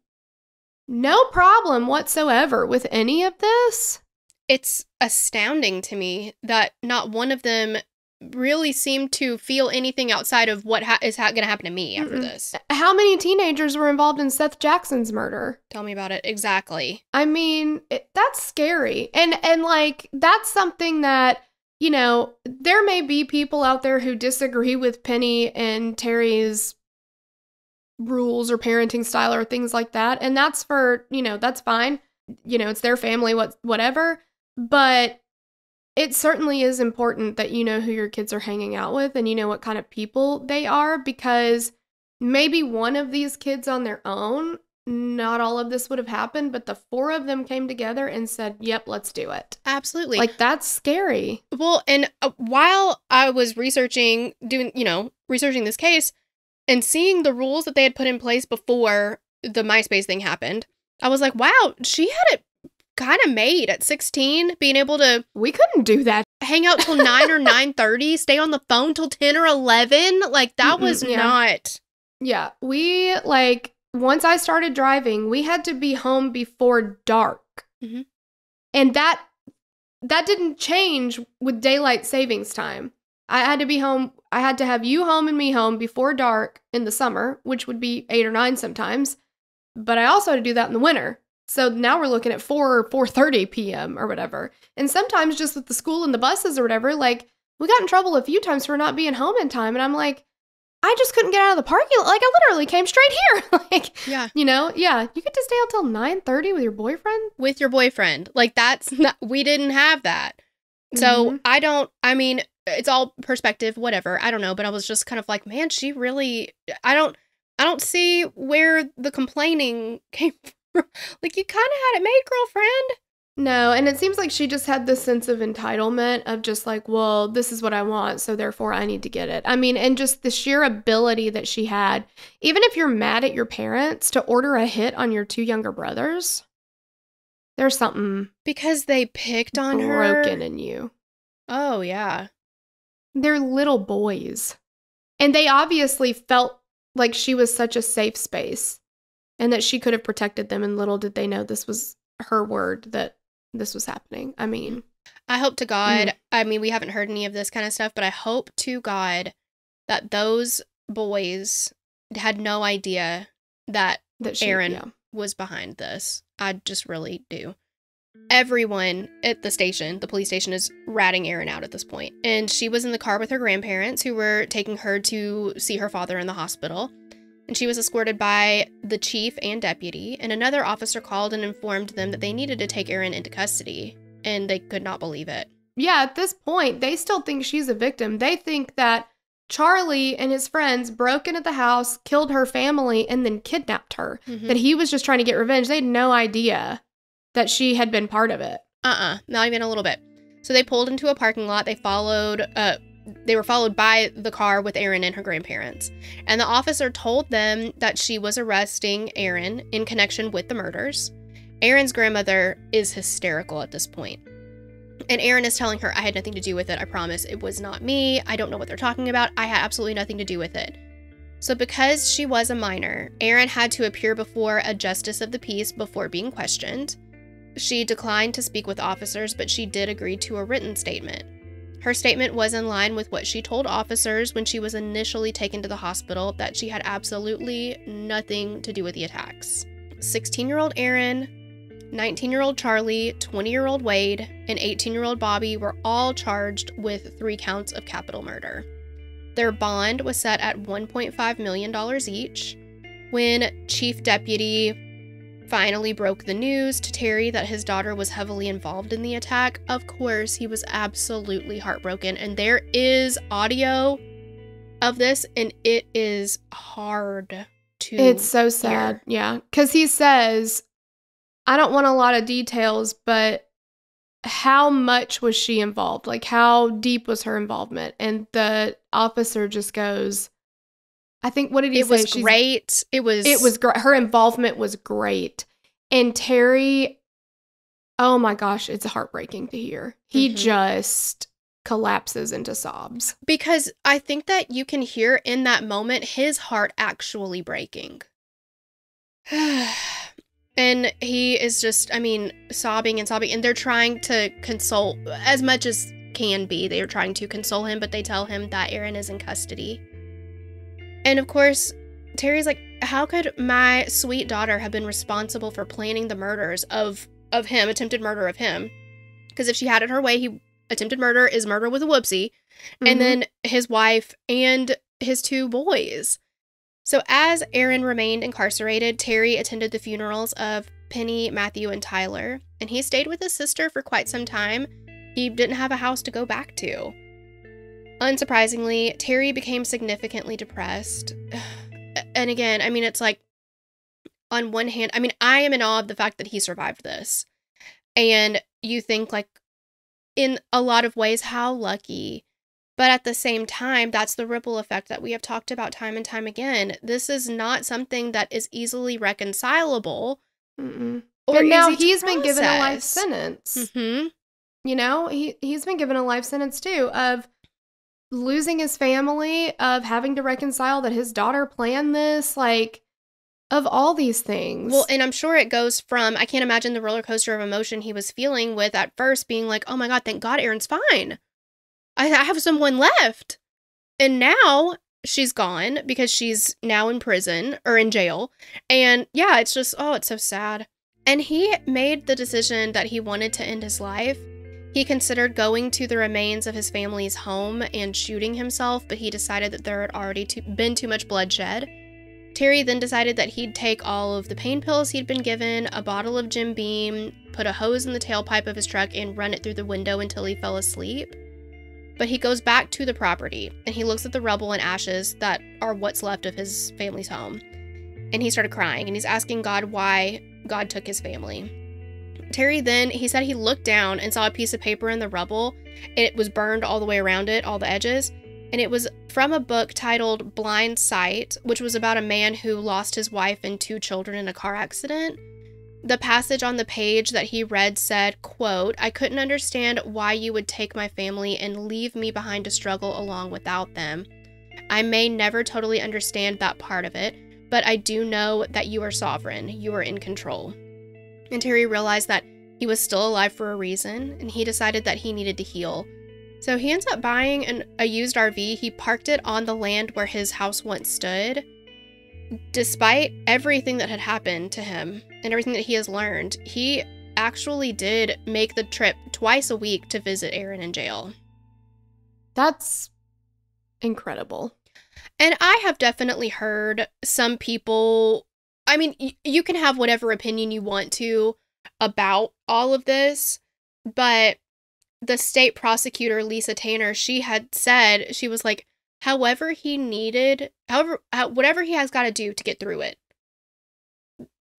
no problem whatsoever with any of this. It's astounding to me that not one of them really seemed to feel anything outside of what is going to happen to me after this. How many teenagers were involved in Seth Jackson's murder? Tell me about it. Exactly. I mean, that's scary. And like, that's something that, you know, there may be people out there who disagree with Penny and Terry's rules or parenting style or things like that. And that's for, you know, that's fine. You know, it's their family, whatever. But it certainly is important that you know who your kids are hanging out with and you know what kind of people they are, because maybe one of these kids on their own, not all of this would have happened, but the 4 of them came together and said, yep, let's do it. Absolutely. Like, that's scary. Well, and while I was researching this case and seeing the rules that they had put in place before the MySpace thing happened, I was like, wow, she had it kind of made at 16, being able to... We couldn't do that. Hang out till 9 or 9:30, stay on the phone till 10 or 11. Like, that was not... Yeah, we, like... Once I started driving, we had to be home before dark. Mm-hmm. And that didn't change with daylight savings time. I had to be home. I had to have you home and me home before dark in the summer, which would be 8 or 9 sometimes. But I also had to do that in the winter. So now we're looking at 4 or 4:30 p.m. or whatever. And sometimes just with the school and the buses or whatever, like, we got in trouble a few times for not being home in time. And I'm like, I just couldn't get out of the parking lot. Like, I literally came straight here. Like, yeah, you know, yeah, you get to stay up till 9:30 with your boyfriend. With your boyfriend. Like, that's not, we didn't have that. So I don't, I mean, it's all perspective, whatever. I don't know. But I was just kind of like, man, she really, I don't see where the complaining came from. Like, you kind of had it made, girlfriend. No, and it seems like she just had this sense of entitlement of just like, well, this is what I want, so therefore I need to get it. I mean, and just the sheer ability that she had, even if you're mad at your parents, to order a hit on your two younger brothers, there's something. Because they picked on her. Broken in you. Oh, yeah. They're little boys. And they obviously felt like she was such a safe space and that she could have protected them, and little did they know this was her word that this was happening. I mean, I hope to God, I mean, we haven't heard any of this kind of stuff, but I hope to God that those boys had no idea that Erin was behind this. I just really do. Everyone at the station, the police station, is ratting Erin out at this point. And she was in the car with her grandparents, who were taking her to see her father in the hospital. And she was escorted by the chief and deputy, and another officer called and informed them that they needed to take Erin into custody, and they could not believe it. Yeah, at this point, they still think she's a victim. They think that Charlie and his friends broke into the house, killed her family, and then kidnapped her, that he was just trying to get revenge. They had no idea that she had been part of it. Not even a little bit. So they pulled into a parking lot. They were followed by the car with Erin and her grandparents. And the officer told them that she was arresting Erin in connection with the murders. Erin's grandmother is hysterical at this point. And Erin is telling her, I had nothing to do with it. I promise it was not me. I don't know what they're talking about. I had absolutely nothing to do with it. So because she was a minor, Erin had to appear before a justice of the peace before being questioned. She declined to speak with officers, but she did agree to a written statement. Her statement was in line with what she told officers when she was initially taken to the hospital, that she had absolutely nothing to do with the attacks. 16-year-old Erin, 19-year-old Charlie, 20-year-old Wade, and 18-year-old Bobby were all charged with 3 counts of capital murder. Their bond was set at $1.5 million each. When Chief Deputy finally broke the news to Terry that his daughter was heavily involved in the attack, of course, he was absolutely heartbroken. And there is audio of this, and it is hard to hear. It's so sad, yeah. Because he says, I don't want a lot of details, but how much was she involved? Like, how deep was her involvement? And the officer just goes, I think, what did he say? It was great. It was great. Her involvement was great. And Terry, oh my gosh, it's heartbreaking to hear. He just collapses into sobs. Because I think that you can hear in that moment his heart actually breaking. And he is just, I mean, sobbing and sobbing. And they're trying to console as much as can be. They are trying to console him, but they tell him that Erin is in custody. And of course, Terry's like, how could my sweet daughter have been responsible for planning the murders of him, attempted murder of him? Because if she had it her way, attempted murder is murder with a whoopsie. And then his wife and his 2 boys. So as Erin remained incarcerated, Terry attended the funerals of Penny, Matthew, and Tyler, and he stayed with his sister for quite some time. He didn't have a house to go back to. Unsurprisingly, Terry became significantly depressed. And again, I mean, it's like, on one hand, I mean, I am in awe of the fact that he survived this. And you think, like, in a lot of ways, how lucky. But at the same time, that's the ripple effect that we have talked about time and time again. This is not something that is easily reconcilable. Or and now he's been given a life sentence. You know, he's been given a life sentence, too, of losing his family, of having to reconcile that his daughter planned this, like, of all these things. Well, and I'm sure it goes from, I can't imagine the roller coaster of emotion he was feeling with at first being like, oh, my God, thank God Erin's fine. I have someone left. And now she's gone because she's now in prison or in jail. And yeah, it's just, oh, it's so sad. And he made the decision that he wanted to end his life. He considered going to the remains of his family's home and shooting himself, but he decided that there had already been too much bloodshed. Terry then decided that he'd take all of the pain pills he'd been given, a bottle of Jim Beam, put a hose in the tailpipe of his truck, and run it through the window until he fell asleep. But he goes back to the property, and he looks at the rubble and ashes that are what's left of his family's home. And he started crying, and he's asking God why God took his family. Terry then, he said he looked down and saw a piece of paper in the rubble, and it was burned all the way around it, all the edges, and it was from a book titled Blind Sight, which was about a man who lost his wife and 2 children in a car accident. The passage on the page that he read said, quote, "I couldn't understand why you would take my family and leave me behind to struggle along without them. I may never totally understand that part of it, but I do know that you are sovereign. You are in control." And Terry realized that he was still alive for a reason, and he decided that he needed to heal. So he ends up buying a used RV. He parked it on the land where his house once stood. Despite everything that had happened to him and everything that he has learned, he actually did make the trip twice a week to visit Erin in jail. That's incredible. And I have definitely heard some people, I mean, you can have whatever opinion you want to about all of this, but the state prosecutor, Lisa Tanner, she had said, she was like, whatever he has got to do to get through it.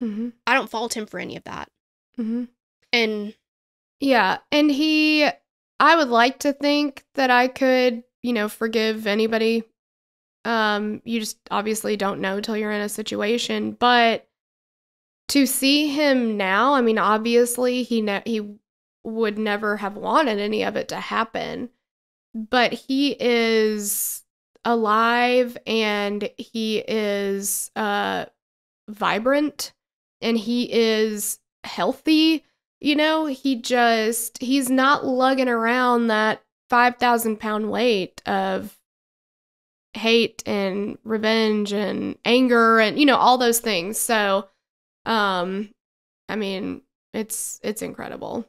Mm-hmm. I don't fault him for any of that. Mm-hmm. And yeah, and I would like to think that I could, you know, forgive anybody. You just obviously don't know till you're in a situation, but to see him now, I mean, obviously he would never have wanted any of it to happen, but he is alive and he is vibrant and he is healthy. You know, he's not lugging around that 5,000 pound weight of hate and revenge and anger and, you know, all those things. So, I mean, it's incredible.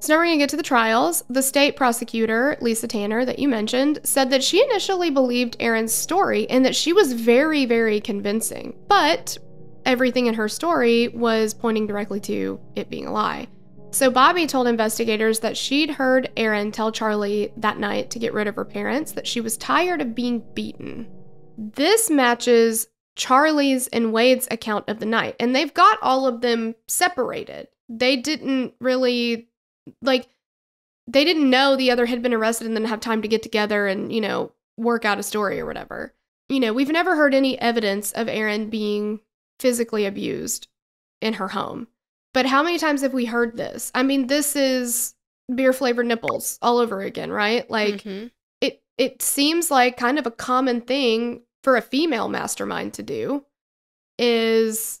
So now we're going to get to the trials. The state prosecutor, Lisa Tanner, that you mentioned, said that she initially believed Erin's story and that she was very, very convincing, but everything in her story was pointing directly to it being a lie. So Bobby told investigators that she'd heard Erin tell Charlie that night to get rid of her parents that she was tired of being beaten. This matches Charlie's and Wade's account of the night, and they've got all of them separated. They didn't really, like, they didn't know the other had been arrested and then have time to get together and, you know, work out a story or whatever. You know, we've never heard any evidence of Erin being physically abused in her home. But how many times have we heard this? I mean, this is beer-flavored nipples all over again, right? Like, mm-hmm. It seems like kind of a common thing for a female mastermind to do is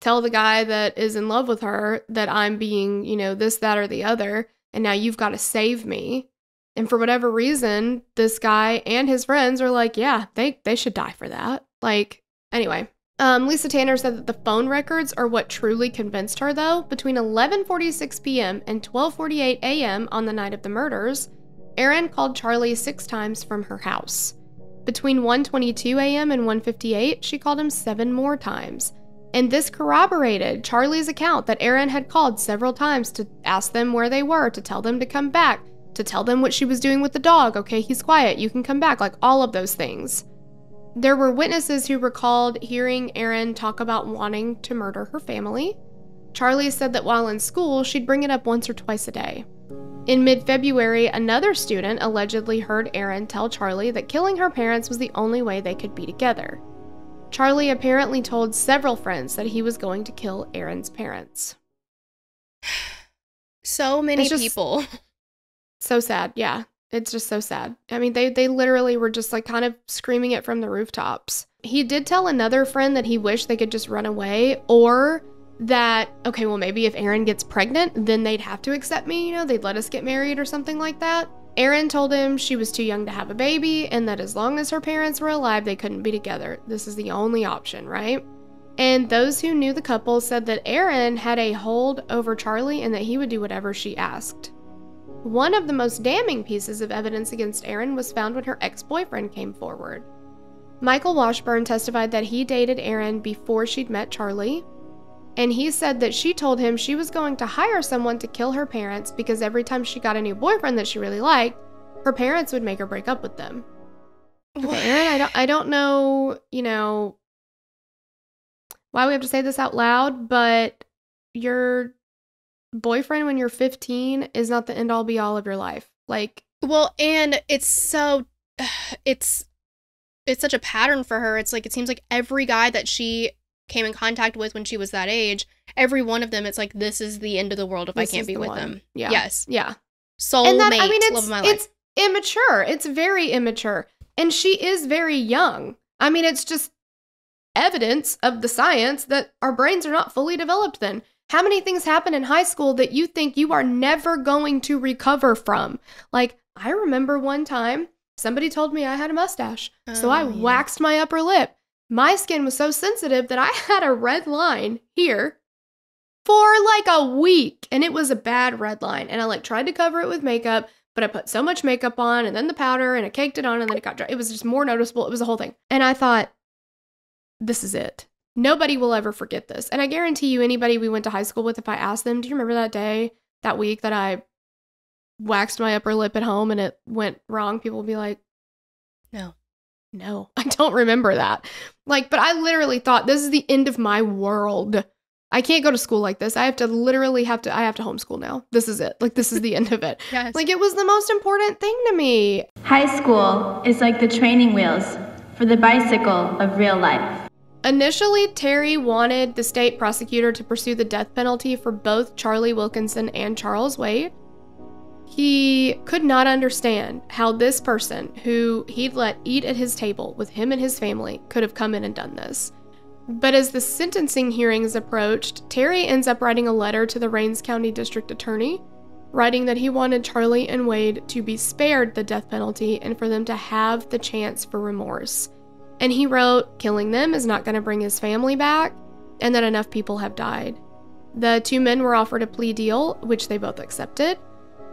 tell the guy that is in love with her that I'm being, you know, this, that, or the other, and now you've got to save me. And for whatever reason, this guy and his friends are like, yeah, they should die for that. Like, anyway. Lisa Tanner said that the phone records are what truly convinced her, though. Between 11:46 p.m. and 12:48 a.m. on the night of the murders, Erin called Charlie 6 times from her house. Between 1:22 a.m. and 1:58, she called him 7 more times. And this corroborated Charlie's account that Erin had called several times to ask them where they were, to tell them to come back, to tell them what she was doing with the dog. Okay, he's quiet, you can come back, like all of those things. There were witnesses who recalled hearing Erin talk about wanting to murder her family. Charlie said that while in school, she'd bring it up once or twice a day. In mid-February, another student allegedly heard Erin tell Charlie that killing her parents was the only way they could be together. Charlie apparently told several friends that he was going to kill Erin's parents. So many people. So sad, yeah. It's just so sad. I mean, they literally were just like kind of screaming it from the rooftops. He did tell another friend that he wished they could just run away, or that, okay, well, maybe if Erin gets pregnant, then they'd have to accept me, you know, they'd let us get married or something like that. Erin told him she was too young to have a baby and that as long as her parents were alive, they couldn't be together. This is the only option, right? And those who knew the couple said that Erin had a hold over Charlie and that he would do whatever she asked. One of the most damning pieces of evidence against Erin was found when her ex-boyfriend came forward. Michael Washburn testified that he dated Erin before she'd met Charlie, and he said that she told him she was going to hire someone to kill her parents because every time she got a new boyfriend that she really liked, her parents would make her break up with them. Okay, Erin, I don't know, you know, why we have to say this out loud, but your boyfriend when you're 15 is not the end-all be-all of your life. Like, well, and it's so, it's such a pattern for her. It's like, it seems like every guy that she came in contact with when she was that age, every one of them, it's like, this is the end of the world if I can't be with them. Yeah. Yes. Yeah. Soul mate, love of my life. It's immature. It's very immature. And she is very young. I mean, it's just evidence of the science that our brains are not fully developed then. How many things happen in high school that you think you are never going to recover from? Like, I remember one time somebody told me I had a mustache, so I waxed my upper lip. My skin was so sensitive that I had a red line here for like a week, and it was a bad red line, and I like tried to cover it with makeup, but I put so much makeup on, and then the powder, and I caked it on, and then it got dry. It was just more noticeable. It was a whole thing. And I thought, this is it. Nobody will ever forget this. And I guarantee you, anybody we went to high school with, if I asked them, do you remember that day, that week that I waxed my upper lip at home and it went wrong, people will be like, no, I don't remember that. Like, but I literally thought, this is the end of my world. I can't go to school like this. I have to I have to homeschool now. This is it. Like, this is the end of it. Yes. Like, it was the most important thing to me. High school is like the training wheels for the bicycle of real life. Initially, Terry wanted the state prosecutor to pursue the death penalty for both Charlie Wilkinson and Charles Wade. He could not understand how this person, who he'd let eat at his table with him and his family, could have come in and done this. But as the sentencing hearings approached, Terry ends up writing a letter to the Rains County District Attorney, writing that he wanted Charlie and Wade to be spared the death penalty and for them to have the chance for remorse. And he wrote, killing them is not going to bring his family back, and that enough people have died. The two men were offered a plea deal, which they both accepted.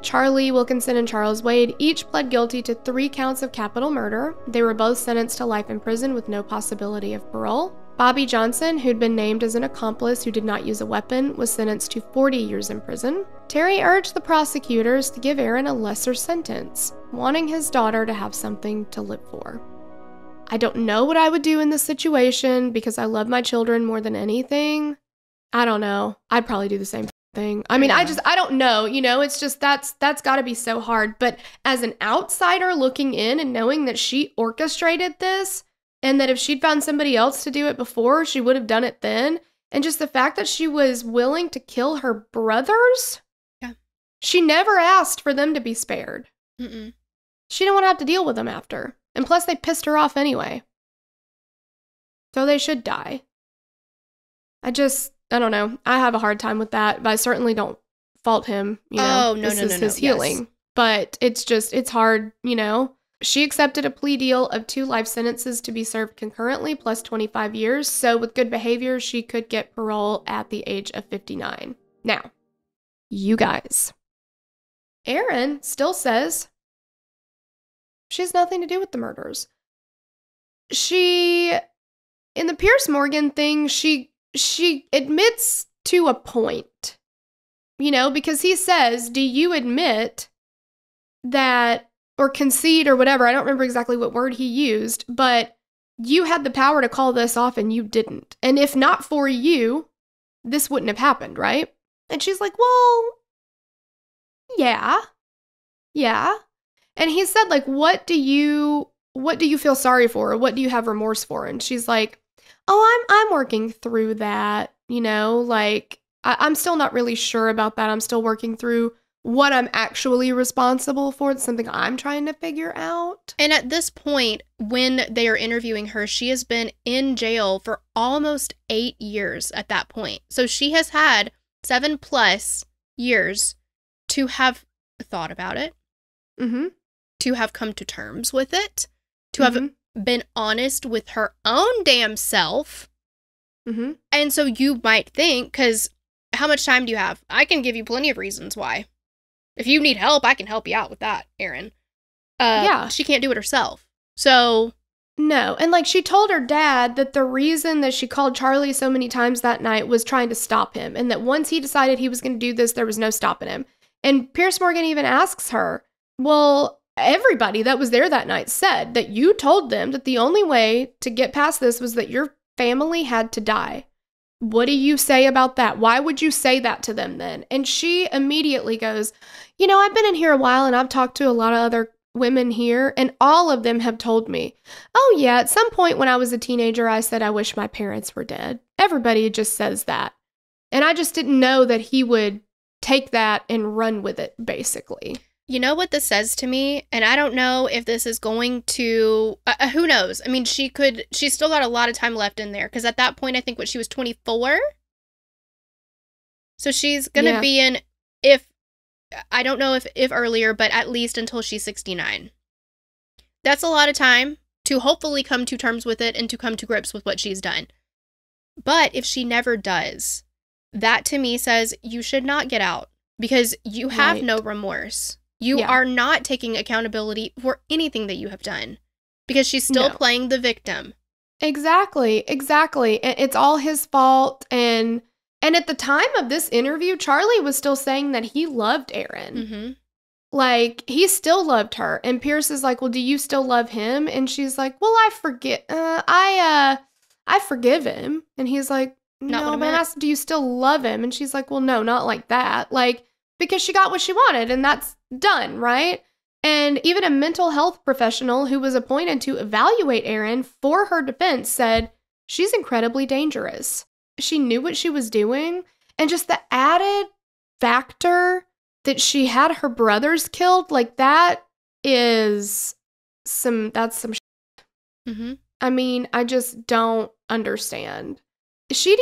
Charlie Wilkinson and Charles Wade each pled guilty to 3 counts of capital murder. They were both sentenced to life in prison with no possibility of parole. Bobby Johnson, who'd been named as an accomplice who did not use a weapon, was sentenced to 40 years in prison. Terry urged the prosecutors to give Erin a lesser sentence, wanting his daughter to have something to live for. I don't know what I would do in this situation because I love my children more than anything. I don't know. I'd probably do the same thing. I mean, yeah. I don't know, you know, it's just, that's gotta be so hard. But as an outsider looking in and knowing that she orchestrated this and that if she'd found somebody else to do it before, she would have done it then. And just the fact that she was willing to kill her brothers. Yeah. She never asked for them to be spared. Mm-mm. She didn't want to have to deal with them after. And plus they pissed her off anyway. So they should die. I don't know. I have a hard time with that, but I certainly don't fault him. You know, this is his healing. Yes. But it's just, it's hard, you know. She accepted a plea deal of 2 life sentences to be served concurrently, plus 25 years. So with good behavior, she could get parole at the age of 59. Now, you guys, Erin still says she has nothing to do with the murders. She, in the Piers Morgan thing, she admits to a point, you know, because he says, do you admit that, or concede or whatever, I don't remember exactly what word he used, but you had the power to call this off and you didn't. And if not for you, this wouldn't have happened, right? And she's like, well, yeah. And he said, like, what do you feel sorry for? Or what do you have remorse for? And she's like, oh, I'm working through that, you know, like, I'm still not really sure about that. I'm still working through what I'm actually responsible for. It's something I'm trying to figure out. And at this point, when they are interviewing her, she has been in jail for almost 8 years at that point. So she has had 7+ years to have thought about it, mm-hmm. to have come to terms with it, to mm-hmm. have been honest with her own damn self. Mm-hmm. And so you might think, because how much time do you have? I can give you plenty of reasons why. If you need help, I can help you out with that, Erin. Yeah. She can't do it herself. So... No. And, like, she told her dad that the reason that she called Charlie so many times that night was trying to stop him. And that once he decided he was going to do this, there was no stopping him. And Piers Morgan even asks her, well... Everybody that was there that night said that you told them that the only way to get past this was that your family had to die. What do you say about that? Why would you say that to them then? And she immediately goes, you know, I've been in here a while and I've talked to a lot of other women here and all of them have told me, oh yeah, at some point when I was a teenager, I said, I wish my parents were dead. Everybody just says that. And I just didn't know that he would take that and run with it, basically. You know what this says to me? And I don't know if this is going to... who knows? I mean, she's still got a lot of time left in there. Because at that point, I think, she was 24? So she's going to be in, if... I don't know if earlier, but at least until she's 69. That's a lot of time to hopefully come to terms with it and to come to grips with what she's done. But if she never does, that to me says you should not get out. Because you have no remorse. You are not taking accountability for anything that you have done because she's still playing the victim. Exactly. Exactly. It's all his fault. And at the time of this interview, Charlie was still saying that he loved Erin. Mm-hmm. Like, he still loved her. And Piers is like, well, do you still love him? And she's like, well, I forgive him. And he's like, no, man, do you still love him? And she's like, well, no, not like that. Like, because she got what she wanted and that's done, right? And even a mental health professional who was appointed to evaluate Erin for her defense said, she's incredibly dangerous. She knew what she was doing. And just the added factor that she had her brothers killed, like that is some shit. Mm-hmm. I mean, I just don't understand. She'd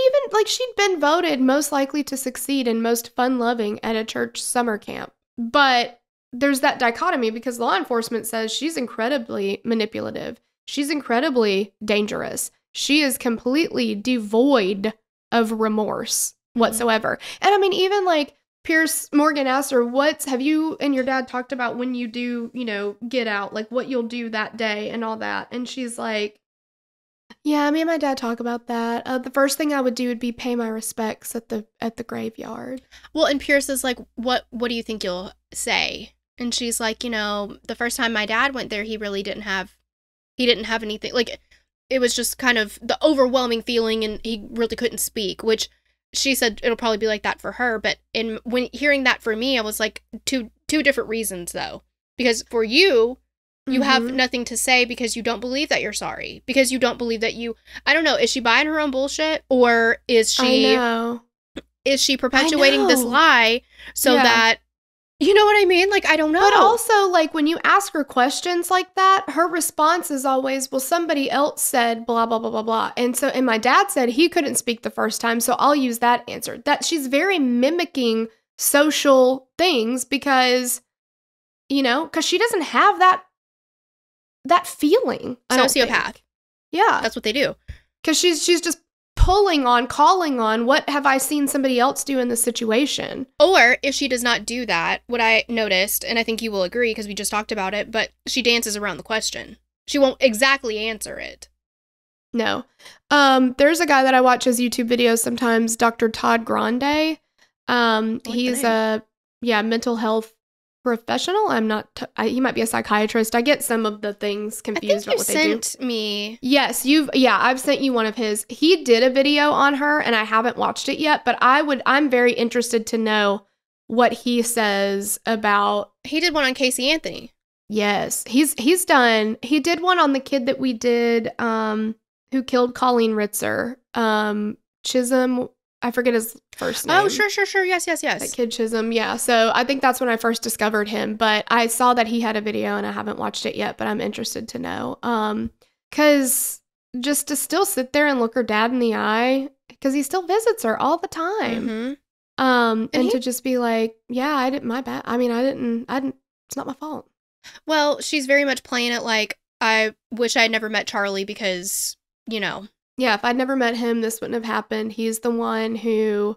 been voted most likely to succeed and most fun-loving at a church summer camp. But there's that dichotomy because law enforcement says she's incredibly manipulative. She's incredibly dangerous. She is completely devoid of remorse whatsoever. Mm-hmm. And I mean, even like Piers Morgan asked her, have you and your dad talked about when you do, get out, like what you'll do that day and all that? And she's like, yeah, me and my dad talk about that. The first thing I would do would be pay my respects at the graveyard. Well, and Piers is like, what do you think you'll say? And she's like, the first time my dad went there, he really didn't have anything. Like, it was just kind of the overwhelming feeling, and he really couldn't speak, which she said it'll probably be like that for her. But when hearing that for me, I was like, two different reasons, though. Because for you... You have nothing to say because you don't believe that you're sorry. Because you don't believe that you... I don't know. Is she buying her own bullshit? Or is she... I know. Is she perpetuating this lie so that... You know what I mean? Like, I don't know. But also, like, when you ask her questions like that, her response is always, well, somebody else said blah, blah, blah, blah, blah. And my dad said he couldn't speak the first time, so I'll use that answer. That she's very mimicking social things because, because she doesn't have that feeling. Sociopath. Yeah. That's what they do. Because she's just calling on, what have I seen somebody else do in this situation? Or if she does not do that, what I noticed, and I think you will agree because we just talked about it, but she dances around the question. She won't exactly answer it. No. There's a guy that I watch his YouTube videos sometimes, Dr. Todd Grande. He's a mental health professional. He might be a psychiatrist. I get some of the things confused about what they do. You sent me. Yes, I've sent you one of his. He did a video on her and I haven't watched it yet, but I'm very interested to know what he says about. He did one on Casey Anthony. Yes. He did one on the kid that we did who killed Colleen Ritzer. Chisholm, I forget his first name. Oh, sure. Yes. That kid Chisholm, yeah. So I think that's when I first discovered him. But I saw that he had a video and I haven't watched it yet, but I'm interested to know. Because just to still sit there and look her dad in the eye, because he still visits her all the time. Mm-hmm. And to just be like, yeah, I didn't, my bad. I mean, I didn't, it's not my fault. Well, she's very much playing it like, I wish I had never met Charlie because, Yeah, if I'd never met him, this wouldn't have happened. He's the one who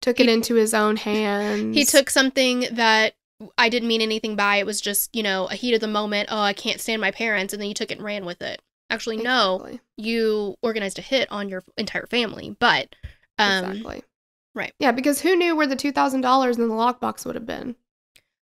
took it into his own hands. He took something that I didn't mean anything by it. Was just, you know, a heat of the moment. Oh, I can't stand my parents. And then you took it and ran with it. Actually, exactly. No, you organized a hit on your entire family. But exactly. Right. Yeah, because who knew where the $2,000 in the lockbox would have been?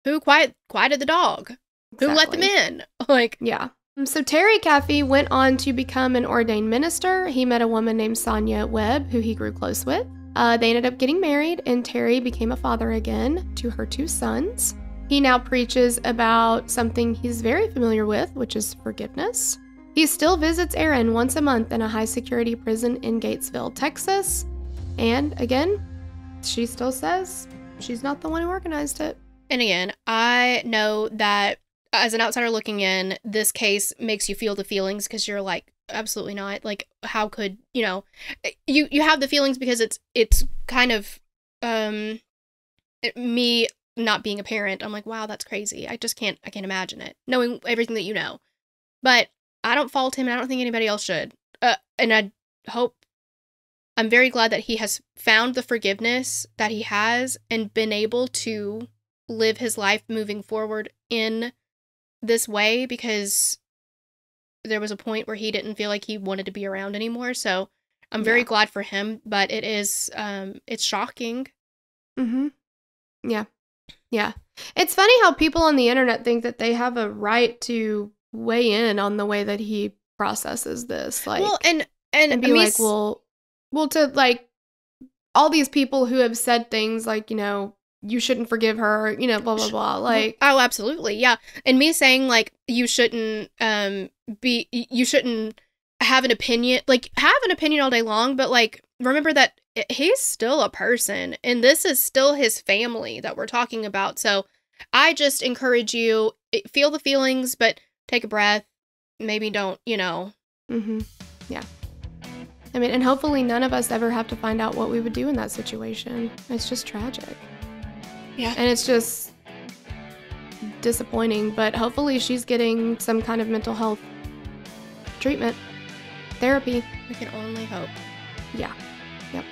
Who quieted the dog? Exactly. Who let them in? Like, yeah. So Terry Caffey went on to become an ordained minister. He met a woman named Sonia Webb, who he grew close with. They ended up getting married, and Terry became a father again to her two sons. He now preaches about something he's very familiar with, which is forgiveness. He still visits Erin once a month in a high-security prison in Gatesville, Texas. And, again, she still says she's not the one who organized it. And again, I know that as an outsider looking in, this case makes you feel the feelings because you're like, absolutely not. Like, how could, you know, you have the feelings because it's kind of me not being a parent. I'm like, wow, that's crazy. I can't imagine it, knowing everything that you know. But I don't fault him, and I don't think anybody else should. And I hope, I'm very glad that he has found the forgiveness that he has and been able to live his life moving forward in this way, because there was a point where he didn't feel like he wanted to be around anymore. So I'm very glad for him, but it is, it's shocking. Mm-hmm. Yeah. Yeah. It's funny how people on the internet think that they have a right to weigh in on the way that he processes this. Like, well, and be like, well, to like all these people who have said things like, you know, you shouldn't forgive her, you know, blah, blah, blah. Like, oh, absolutely. Yeah. And me saying like, you shouldn't you shouldn't have an opinion, like have an opinion all day long. But like, remember that he's still a person, and this is still his family that we're talking about. So I just encourage you, feel the feelings, but take a breath. Maybe don't, you know. Mm-hmm. Yeah. I mean, and hopefully none of us ever have to find out what we would do in that situation. It's just tragic. Yeah. And it's just disappointing, but hopefully she's getting some kind of mental health treatment, therapy. We can only hope. Yeah. Yep.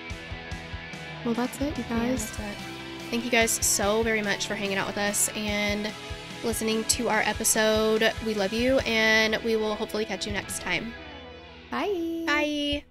Well, that's it, you guys. Yeah, that's it. Thank you guys so very much for hanging out with us and listening to our episode. We love you, and we will hopefully catch you next time. Bye. Bye.